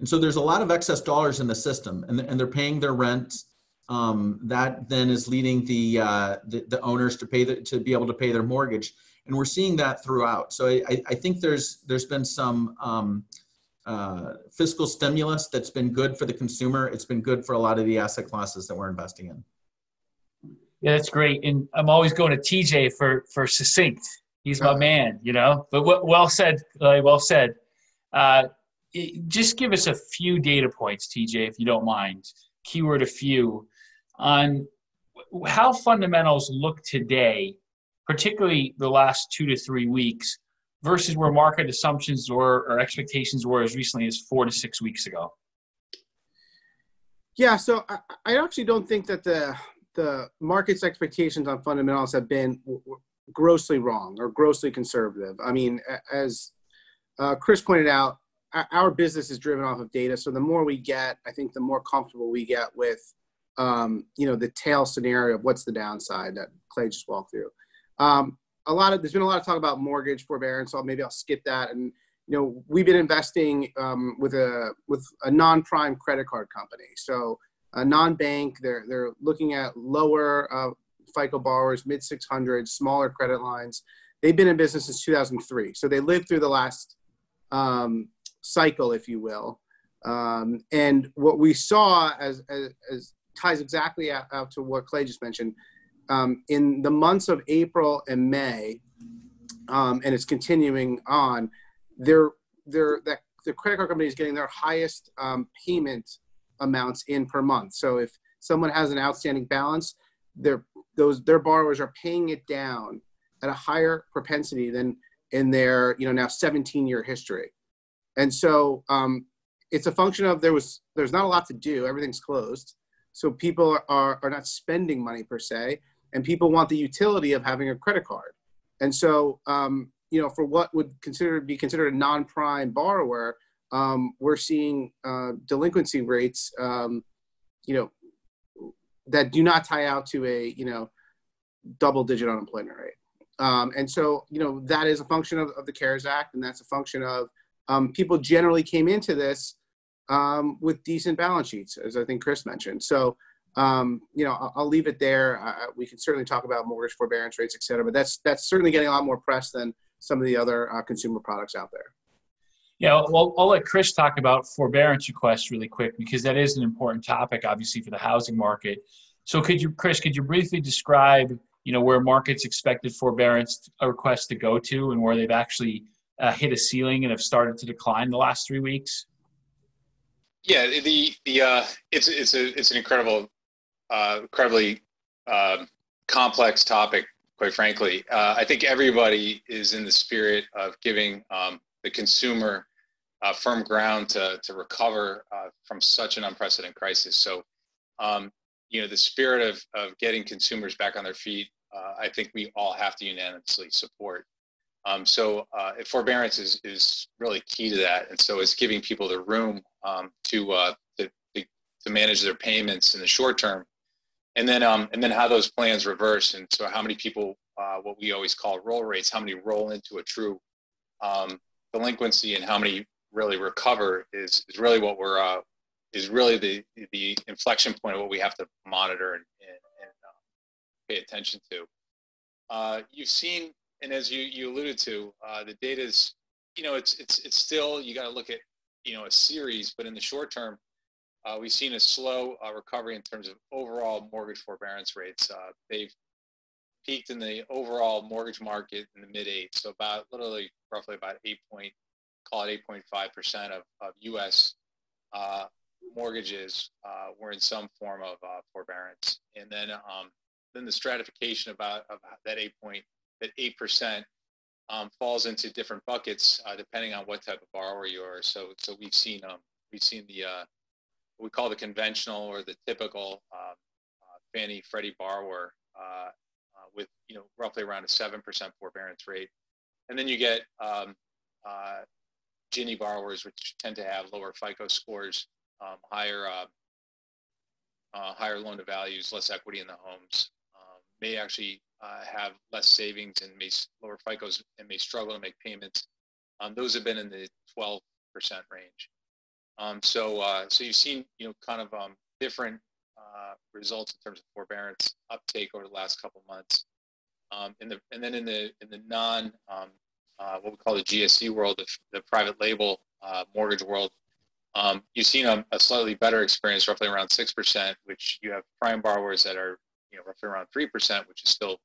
And so there's a lot of excess dollars in the system and they're paying their rent. That then is leading the owners to be able to pay their mortgage. And we're seeing that throughout. So I think there's been some fiscal stimulus that's been good for the consumer. It's been good for a lot of the asset classes that we're investing in. Yeah, that's great. And I'm always going to TJ for succinct. He's my man, you know, but well said, well said. Just give us a few data points, TJ, if you don't mind, keyword a few, on how fundamentals look today, particularly the last 2 to 3 weeks versus where market assumptions were or expectations were as recently as 4 to 6 weeks ago. Yeah, so I actually don't think that the market's expectations on fundamentals have been grossly wrong or grossly conservative. I mean, as Chris pointed out, our business is driven off of data. So the more we get, I think the more comfortable we get with, you know, the tail scenario of what's the downside that Clay just walked through. There's been a lot of talk about mortgage forbearance, so maybe I'll skip that. And, you know, we've been investing with a non-prime credit card company. So a non-bank, they're looking at lower, FICO borrowers, mid 600s, smaller credit lines. They've been in business since 2003. So they lived through the last cycle, if you will. And what we saw as ties exactly out to what Clay just mentioned, in the months of April and May, and it's continuing on, the credit card company is getting their highest payment amounts in per month. So if someone has an outstanding balance, their borrowers are paying it down at a higher propensity than in their now 17-year history. And so it's a function of there's not a lot to do, everything's closed. So people are not spending money per se, and people want the utility of having a credit card. And so, for what would be considered a non-prime borrower, we're seeing delinquency rates, that do not tie out to a, double-digit unemployment rate. And so, that is a function of the CARES Act, and that's a function of people generally came into this with decent balance sheets, as I think Chris mentioned. So, I'll leave it there. We can certainly talk about mortgage forbearance rates, et cetera, but that's certainly getting a lot more press than some of the other consumer products out there. Yeah, well, I'll let Chris talk about forbearance requests really quick, because that is an important topic, obviously, for the housing market. So Chris, could you briefly describe, where markets expected forbearance requests to go to and where they've actually hit a ceiling and have started to decline the last 3 weeks? Yeah, it's an incredibly complex topic, quite frankly. I think everybody is in the spirit of giving the consumer firm ground to recover from such an unprecedented crisis. So, the spirit of getting consumers back on their feet, I think we all have to unanimously support. So forbearance is really key to that. And so it's giving people the room to manage their payments in the short term. And then how those plans reverse. And so how many people, what we always call roll rates, how many roll into a true delinquency and how many really recover is really what we're, is really the inflection point of what we have to monitor and pay attention to. You've seen, and as you alluded to, the data is, it's still, you got to look at, a series, but in the short term, we've seen a slow recovery in terms of overall mortgage forbearance rates. They've peaked in the overall mortgage market in the mid-8s, so about literally roughly about 8.5% of U.S. Mortgages were in some form of forbearance. And then the stratification of that 8%, falls into different buckets depending on what type of borrower you are. So we've seen the what we call the conventional or the typical Fannie Freddie borrower with roughly around a 7% forbearance rate, and then you get Ginnie borrowers, which tend to have lower FICO scores, higher loan to values, less equity in the homes, may actually have less savings and may lower FICOs and may struggle to make payments. Those have been in the 12% range. So you've seen different results in terms of forbearance uptake over the last couple of months. And then in the non what we call the GSE world, the private label mortgage world, you've seen a slightly better experience, roughly around 6%, which you have prime borrowers that are roughly around 3%, which is still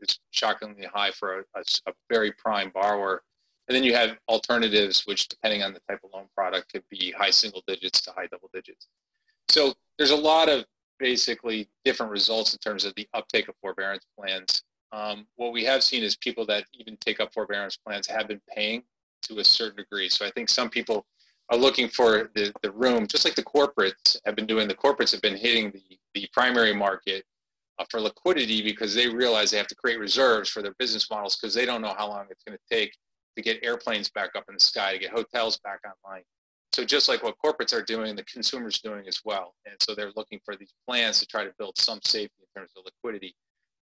it's shockingly high for a very prime borrower. And then you have alternatives, which depending on the type of loan product could be high single digits to high double digits. So there's a lot of basically different results in terms of the uptake of forbearance plans. What we have seen is people that even take up forbearance plans have been paying to a certain degree. So I think some people are looking for the room, just like the corporates have been doing. The corporates have been hitting the primary market for liquidity because they realize they have to create reserves for their business models because they don't know how long it's going to take to get airplanes back up in the sky, to get hotels back online. So just like what corporates are doing, the consumer's doing as well. And so they're looking for these plans to try to build some safety in terms of liquidity.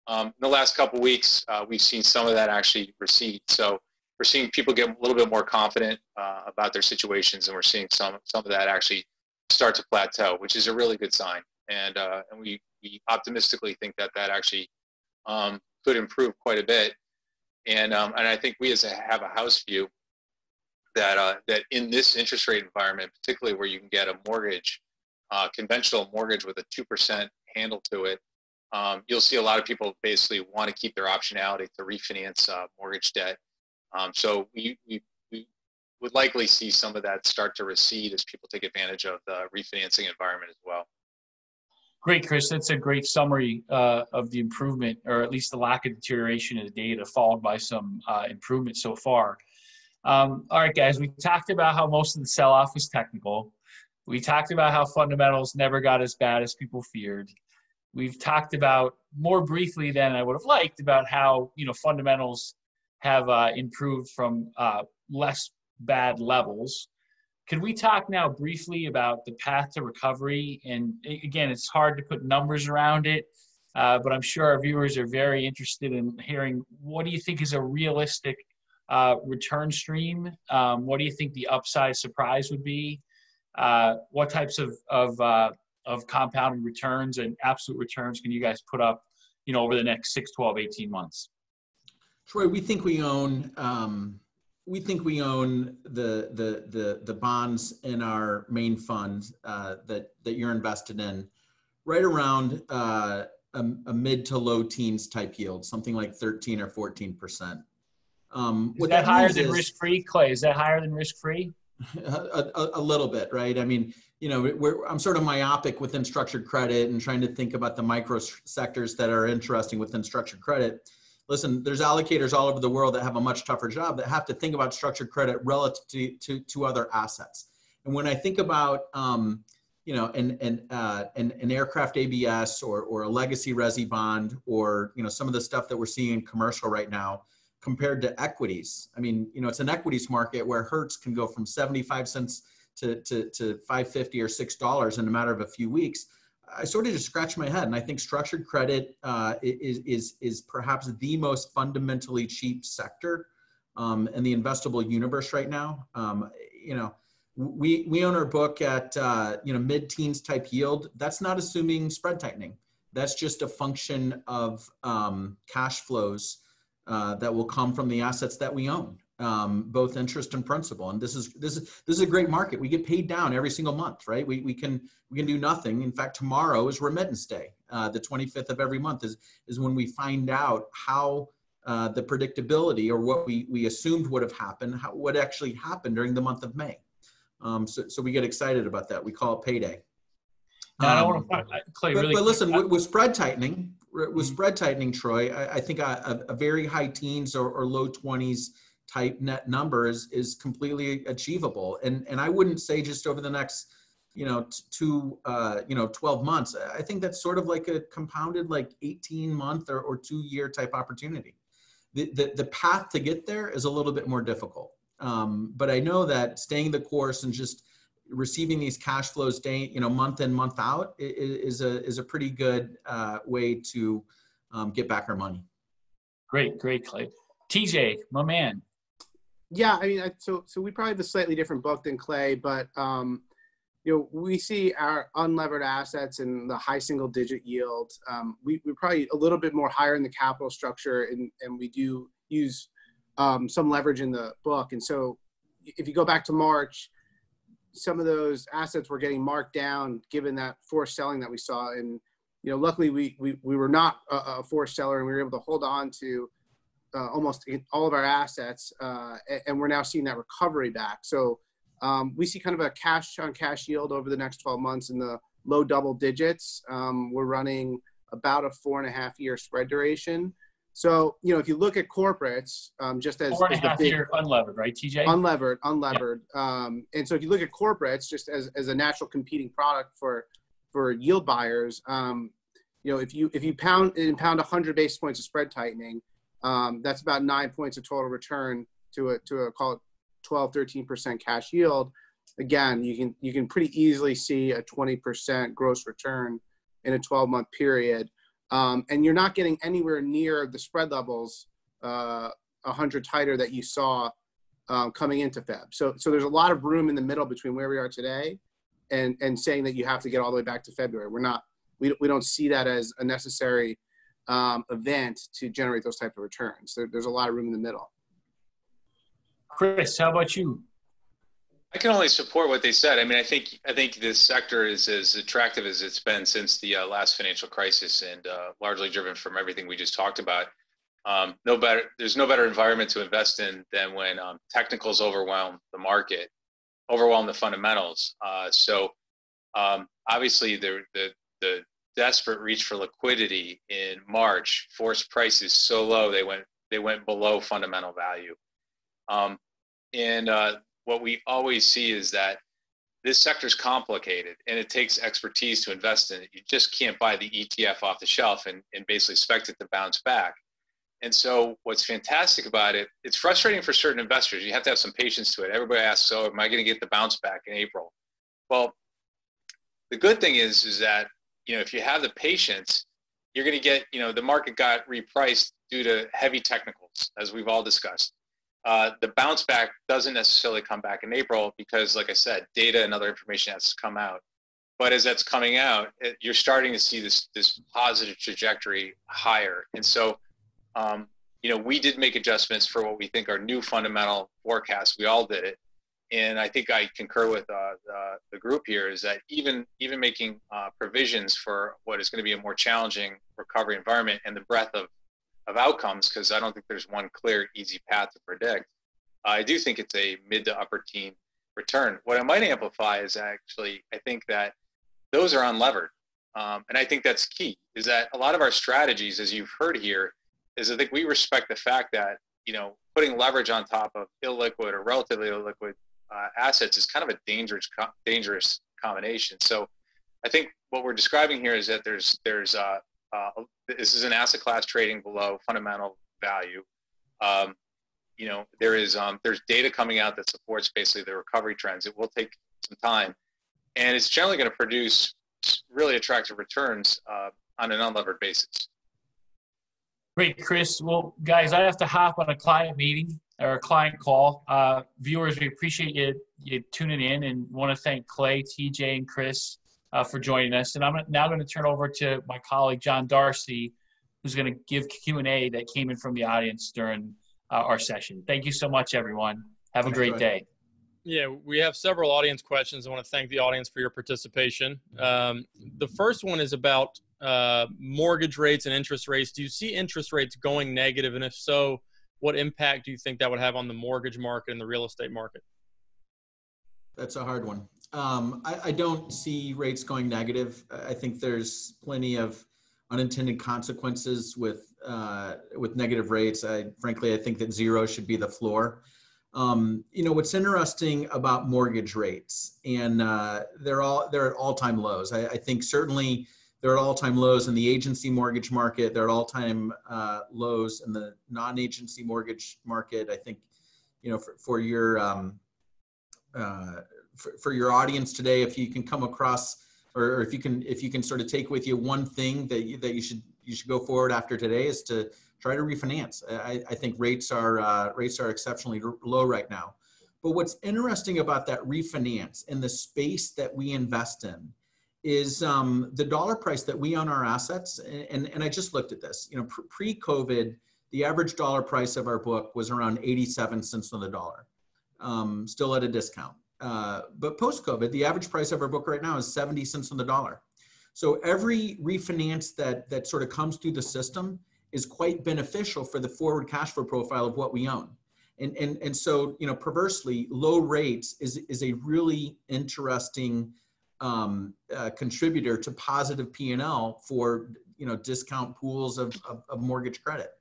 In the last couple of weeks, we've seen some of that actually recede. So we're seeing people get a little bit more confident about their situations, and we're seeing some of that actually start to plateau, which is a really good sign. And we optimistically think that actually could improve quite a bit. And I think we have a house view that that in this interest rate environment, particularly where you can get a mortgage, conventional mortgage with a 2% handle to it, you'll see a lot of people basically want to keep their optionality to refinance mortgage debt. So we would likely see some of that start to recede as people take advantage of the refinancing environment as well. Great, Chris. That's a great summary of the improvement, or at least the lack of deterioration in the data, followed by some improvement so far. All right, guys, we talked about how most of the sell-off was technical. We talked about how fundamentals never got as bad as people feared. We've talked about, more briefly than I would have liked, about how, you know, fundamentals have improved from less bad levels. Could we talk now briefly about the path to recovery? And again, it's hard to put numbers around it, but I'm sure our viewers are very interested in hearing, what do you think is a realistic return stream? What do you think the upside surprise would be? What types of compounding returns and absolute returns can you guys put up, you know, over the next 6, 12, 18 months? Troy, we think we own the bonds in our main fund that you're invested in, right around a mid to low teens type yield, something like 13 or 14%. Is that higher than risk-free, Clay? Is that higher than risk-free? A little bit, right? I mean, you know, I'm sort of myopic within structured credit and trying to think about the micro sectors that are interesting within structured credit. Listen, there's allocators all over the world that have a much tougher job, that have to think about structured credit relative to other assets. And when I think about, you know, an aircraft ABS or a legacy resi bond, or, you know, some of the stuff that we're seeing in commercial right now compared to equities, I mean, you know, it's an equities market where Hertz can go from 75 cents to $5.50 or $6 in a matter of a few weeks. I sort of just scratch my head, and I think structured credit is perhaps the most fundamentally cheap sector in the investable universe right now. You know, we own our book at you know, mid-teens type yield. That's not assuming spread tightening. That's just a function of cash flows that will come from the assets that we own, both interest and principal. And this is a great market. We get paid down every single month, right? We can do nothing. In fact, tomorrow is remittance day. The 25th of every month is when we find out how the predictability, or what we assumed would have happened, what actually happened during the month of May. So we get excited about that. We call it payday. I don't want to Clay, but listen, with spread tightening, Troy, I think a very high teens or low 20s type net number is completely achievable. And I wouldn't say just over the next, you know, 12 months. I think that's sort of like a compounded, like 18-month or 2-year type opportunity. The path to get there is a little bit more difficult. But I know that staying the course and just receiving these cash flows day, you know, month in, month out is a pretty good way to get back our money. Great, Clay. TJ, my man. Yeah, I mean, so we probably have a slightly different book than Clay, but, you know, we see our unlevered assets in the high single-digit yield. We're probably a little bit more higher in the capital structure, and we do use some leverage in the book. And so if you go back to March, some of those assets were getting marked down given that forced selling that we saw. And, you know, luckily we were not a forced seller, and we were able to hold on to almost all of our assets, and we're now seeing that recovery back. So we see kind of a cash on cash yield over the next 12 months in the low double digits. We're running about a 4.5-year spread duration. So, you know, if you look at corporates, just as 4.5-year unlevered, right, TJ? Unlevered. Yeah. And so if you look at corporates, just as a natural competing product for yield buyers, you know, if you impound 100 basis points of spread tightening, that's about 9 points of total return to a call it 12, 13% cash yield. Again, you can pretty easily see a 20% gross return in a 12-month period. And you're not getting anywhere near the spread levels 100 tighter that you saw coming into Feb. So there's a lot of room in the middle between where we are today and saying that you have to get all the way back to February. We don't see that as a necessary event to generate those type of returns. There's a lot of room in the middle. Chris, how about you? I can only support what they said. I mean, I think this sector is as attractive as it's been since the last financial crisis, and largely driven from everything we just talked about. There's no better environment to invest in than when technicals overwhelm the market, overwhelm the fundamentals. Obviously, the desperate reach for liquidity in March forced prices so low they went below fundamental value, What we always see is that this sector is complicated and it takes expertise to invest in it. You just can't buy the ETF off the shelf and basically expect it to bounce back. And so what's fantastic about it, it's frustrating for certain investors. You have to have some patience to it. Everybody asks, so am I going to get the bounce back in April? Well, the good thing is that, you know, if you have the patience, you're going to get, you know, the market got repriced due to heavy technicals, as we've all discussed. The bounce back doesn't necessarily come back in April because, like I said, data and other information has to come out. But as that's coming out, you're starting to see this positive trajectory higher. And so, we did make adjustments for what we think are new fundamental forecasts. We all did it. And I think I concur with the group here is that even making provisions for what is going to be a more challenging recovery environment and the breadth of outcomes, because I don't think there's one clear, easy path to predict. I do think it's a mid to upper teen return. What I might amplify is actually, I think that those are unlevered. And I think that's key, is that a lot of our strategies, as you've heard here, is I think we respect the fact that, you know, putting leverage on top of illiquid or relatively illiquid assets is kind of a dangerous combination. So I think what we're describing here is that this is an asset class trading below fundamental value. There's data coming out that supports basically the recovery trends. It will take some time, and it's generally going to produce really attractive returns on an unlevered basis. Great, Chris. Well, guys, I have to hop on a client meeting or a client call. Viewers, we appreciate you tuning in, and want to thank Clay, TJ, and Chris for joining us. And I'm now going to turn over to my colleague, John Darcy, who's going to give Q&A that came in from the audience during our session. Thank you so much, everyone. Have a great day. Yeah, we have several audience questions. I want to thank the audience for your participation. The first one is about mortgage rates and interest rates. Do you see interest rates going negative? And if so, what impact do you think that would have on the mortgage market and the real estate market? That's a hard one. I don't see rates going negative. I think there's plenty of unintended consequences with negative rates. Frankly, I think that zero should be the floor. What's interesting about mortgage rates, and they're at all-time lows. I think certainly they're at all-time lows in the agency mortgage market. They're at all-time lows in the non-agency mortgage market. I think, for your audience today, if you can come across, or if you can sort of take with you one thing that you should go forward after today, is to try to refinance. I think rates are exceptionally low right now. But what's interesting about that refinance and the space that we invest in is the dollar price that we own our assets. And I just looked at this. Pre-COVID, the average dollar price of our book was around 87 cents on the dollar, still at a discount. But post-COVID, the average price of our book right now is 70 cents on the dollar. So every refinance that sort of comes through the system is quite beneficial for the forward cash flow profile of what we own. And so, perversely, low rates is a really interesting contributor to positive P&L for, discount pools of mortgage credit.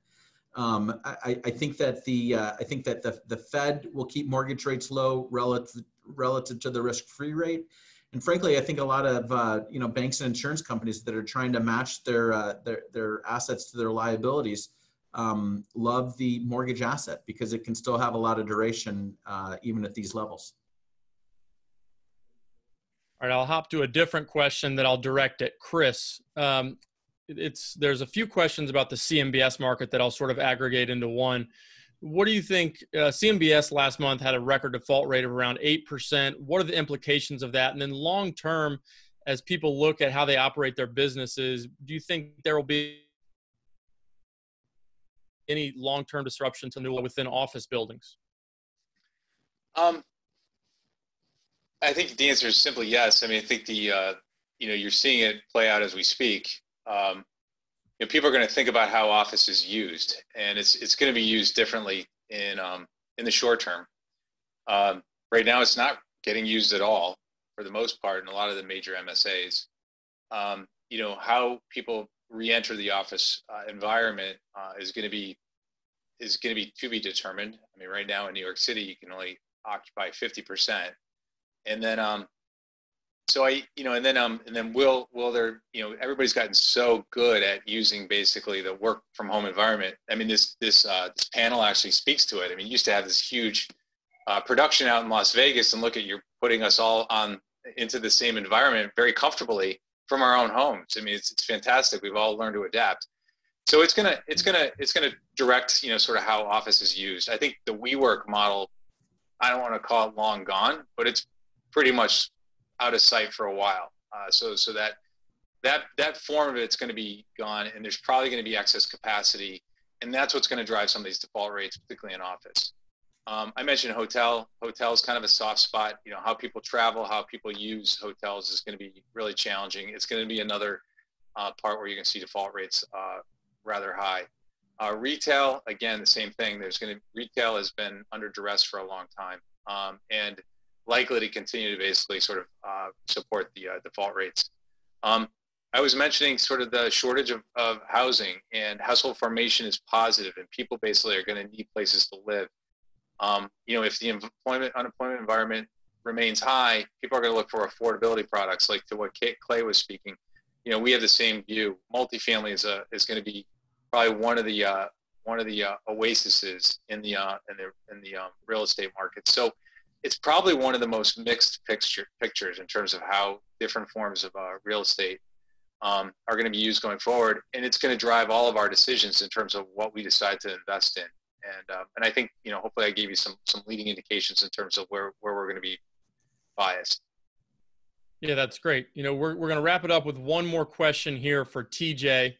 I think that the Fed will keep mortgage rates low relative to the risk-free rate, and frankly, I think a lot of banks and insurance companies that are trying to match their assets to their liabilities love the mortgage asset because it can still have a lot of duration even at these levels. All right, I'll hop to a different question that I'll direct at Chris. There's a few questions about the CMBS market that I'll sort of aggregate into one. What do you think? CMBS last month had a record default rate of around 8%. What are the implications of that? And then long term, as people look at how they operate their businesses, do you think there will be any long-term disruption to within office buildings? I think the answer is simply yes. I mean, I think the you're seeing it play out as we speak. People are going to think about how office is used, and it's going to be used differently in the short term. Right now, it's not getting used at all for the most part in a lot of the major MSAs. How people reenter the office environment is going to be to be determined. I mean, right now in New York City, you can only occupy 50%, and then will there, everybody's gotten so good at using basically the work from home environment. I mean, this panel actually speaks to it. I mean, you used to have this huge production out in Las Vegas, and look at, you're putting us all on into the same environment very comfortably from our own homes. I mean, it's fantastic. We've all learned to adapt. So it's gonna direct, sort of how office is used. I think the WeWork model, I don't want to call it long gone, but it's pretty much out of sight for a while. So that form of it's going to be gone, and there's probably going to be excess capacity, and that's what's going to drive some of these default rates, particularly in office. I mentioned hotel. Hotel is kind of a soft spot. How people travel, how people use hotels is going to be really challenging. It's going to be another part where you're going to see default rates rather high. Retail, again, the same thing. Retail has been under duress for a long time, and likely to continue to basically sort of support the default rates. I was mentioning sort of the shortage of housing, and household formation is positive, and people basically are going to need places to live. If the unemployment environment remains high, people are going to look for affordability products, like to what Clay was speaking. We have the same view. Multifamily is going to be probably one of the oases in the real estate market. So it's probably one of the most mixed pictures in terms of how different forms of real estate are going to be used going forward, and it's going to drive all of our decisions in terms of what we decide to invest in. And I think hopefully I gave you some leading indications in terms of where we're going to be biased. Yeah, that's great. We're going to wrap it up with one more question here for TJ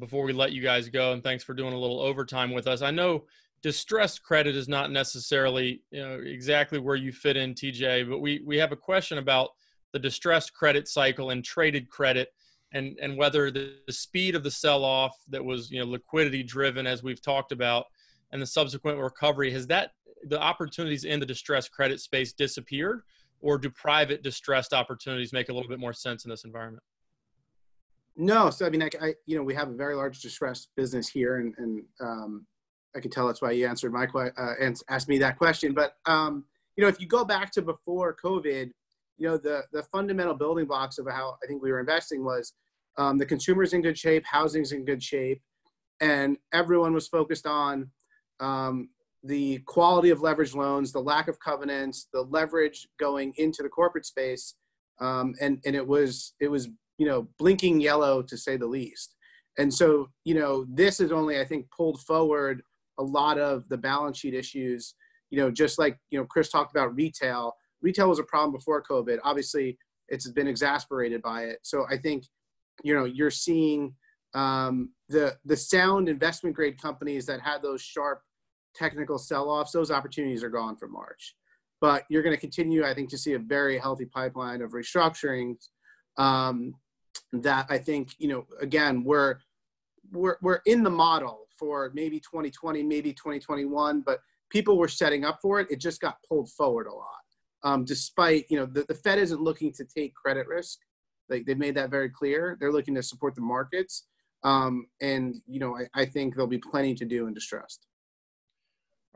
before we let you guys go. And thanks for doing a little overtime with us. I know distressed credit is not necessarily exactly where you fit in, TJ, but we have a question about the distressed credit cycle and traded credit, and whether the speed of the sell-off that was liquidity driven, as we've talked about, and the subsequent recovery, has that, the opportunities in the distressed credit space disappeared, or do private distressed opportunities make a little bit more sense in this environment? No, so I mean, we have a very large distressed business here, and I can tell that's why you answered my and asked me that question. But if you go back to before COVID, the fundamental building blocks of how I think we were investing was the consumer's in good shape, housing's in good shape, and everyone was focused on the quality of leveraged loans, the lack of covenants, the leverage going into the corporate space, and it was blinking yellow, to say the least. And so this is only, I think, pulled forward a lot of the balance sheet issues, just like, Chris talked about retail. Retail was a problem before COVID. Obviously, it's been exacerbated by it. So I think, you're seeing the sound investment grade companies that had those sharp technical sell-offs, those opportunities are gone for March. But you're going to continue, I think, to see a very healthy pipeline of restructurings that I think, again, we're in the model for maybe 2020, maybe 2021, but people were setting up for it. It just got pulled forward a lot. Despite, the Fed isn't looking to take credit risk. They've made that very clear. They're looking to support the markets. I think there'll be plenty to do in distressed.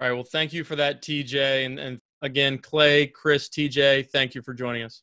All right. Well, thank you for that, TJ. And again, Clay, Chris, TJ, thank you for joining us.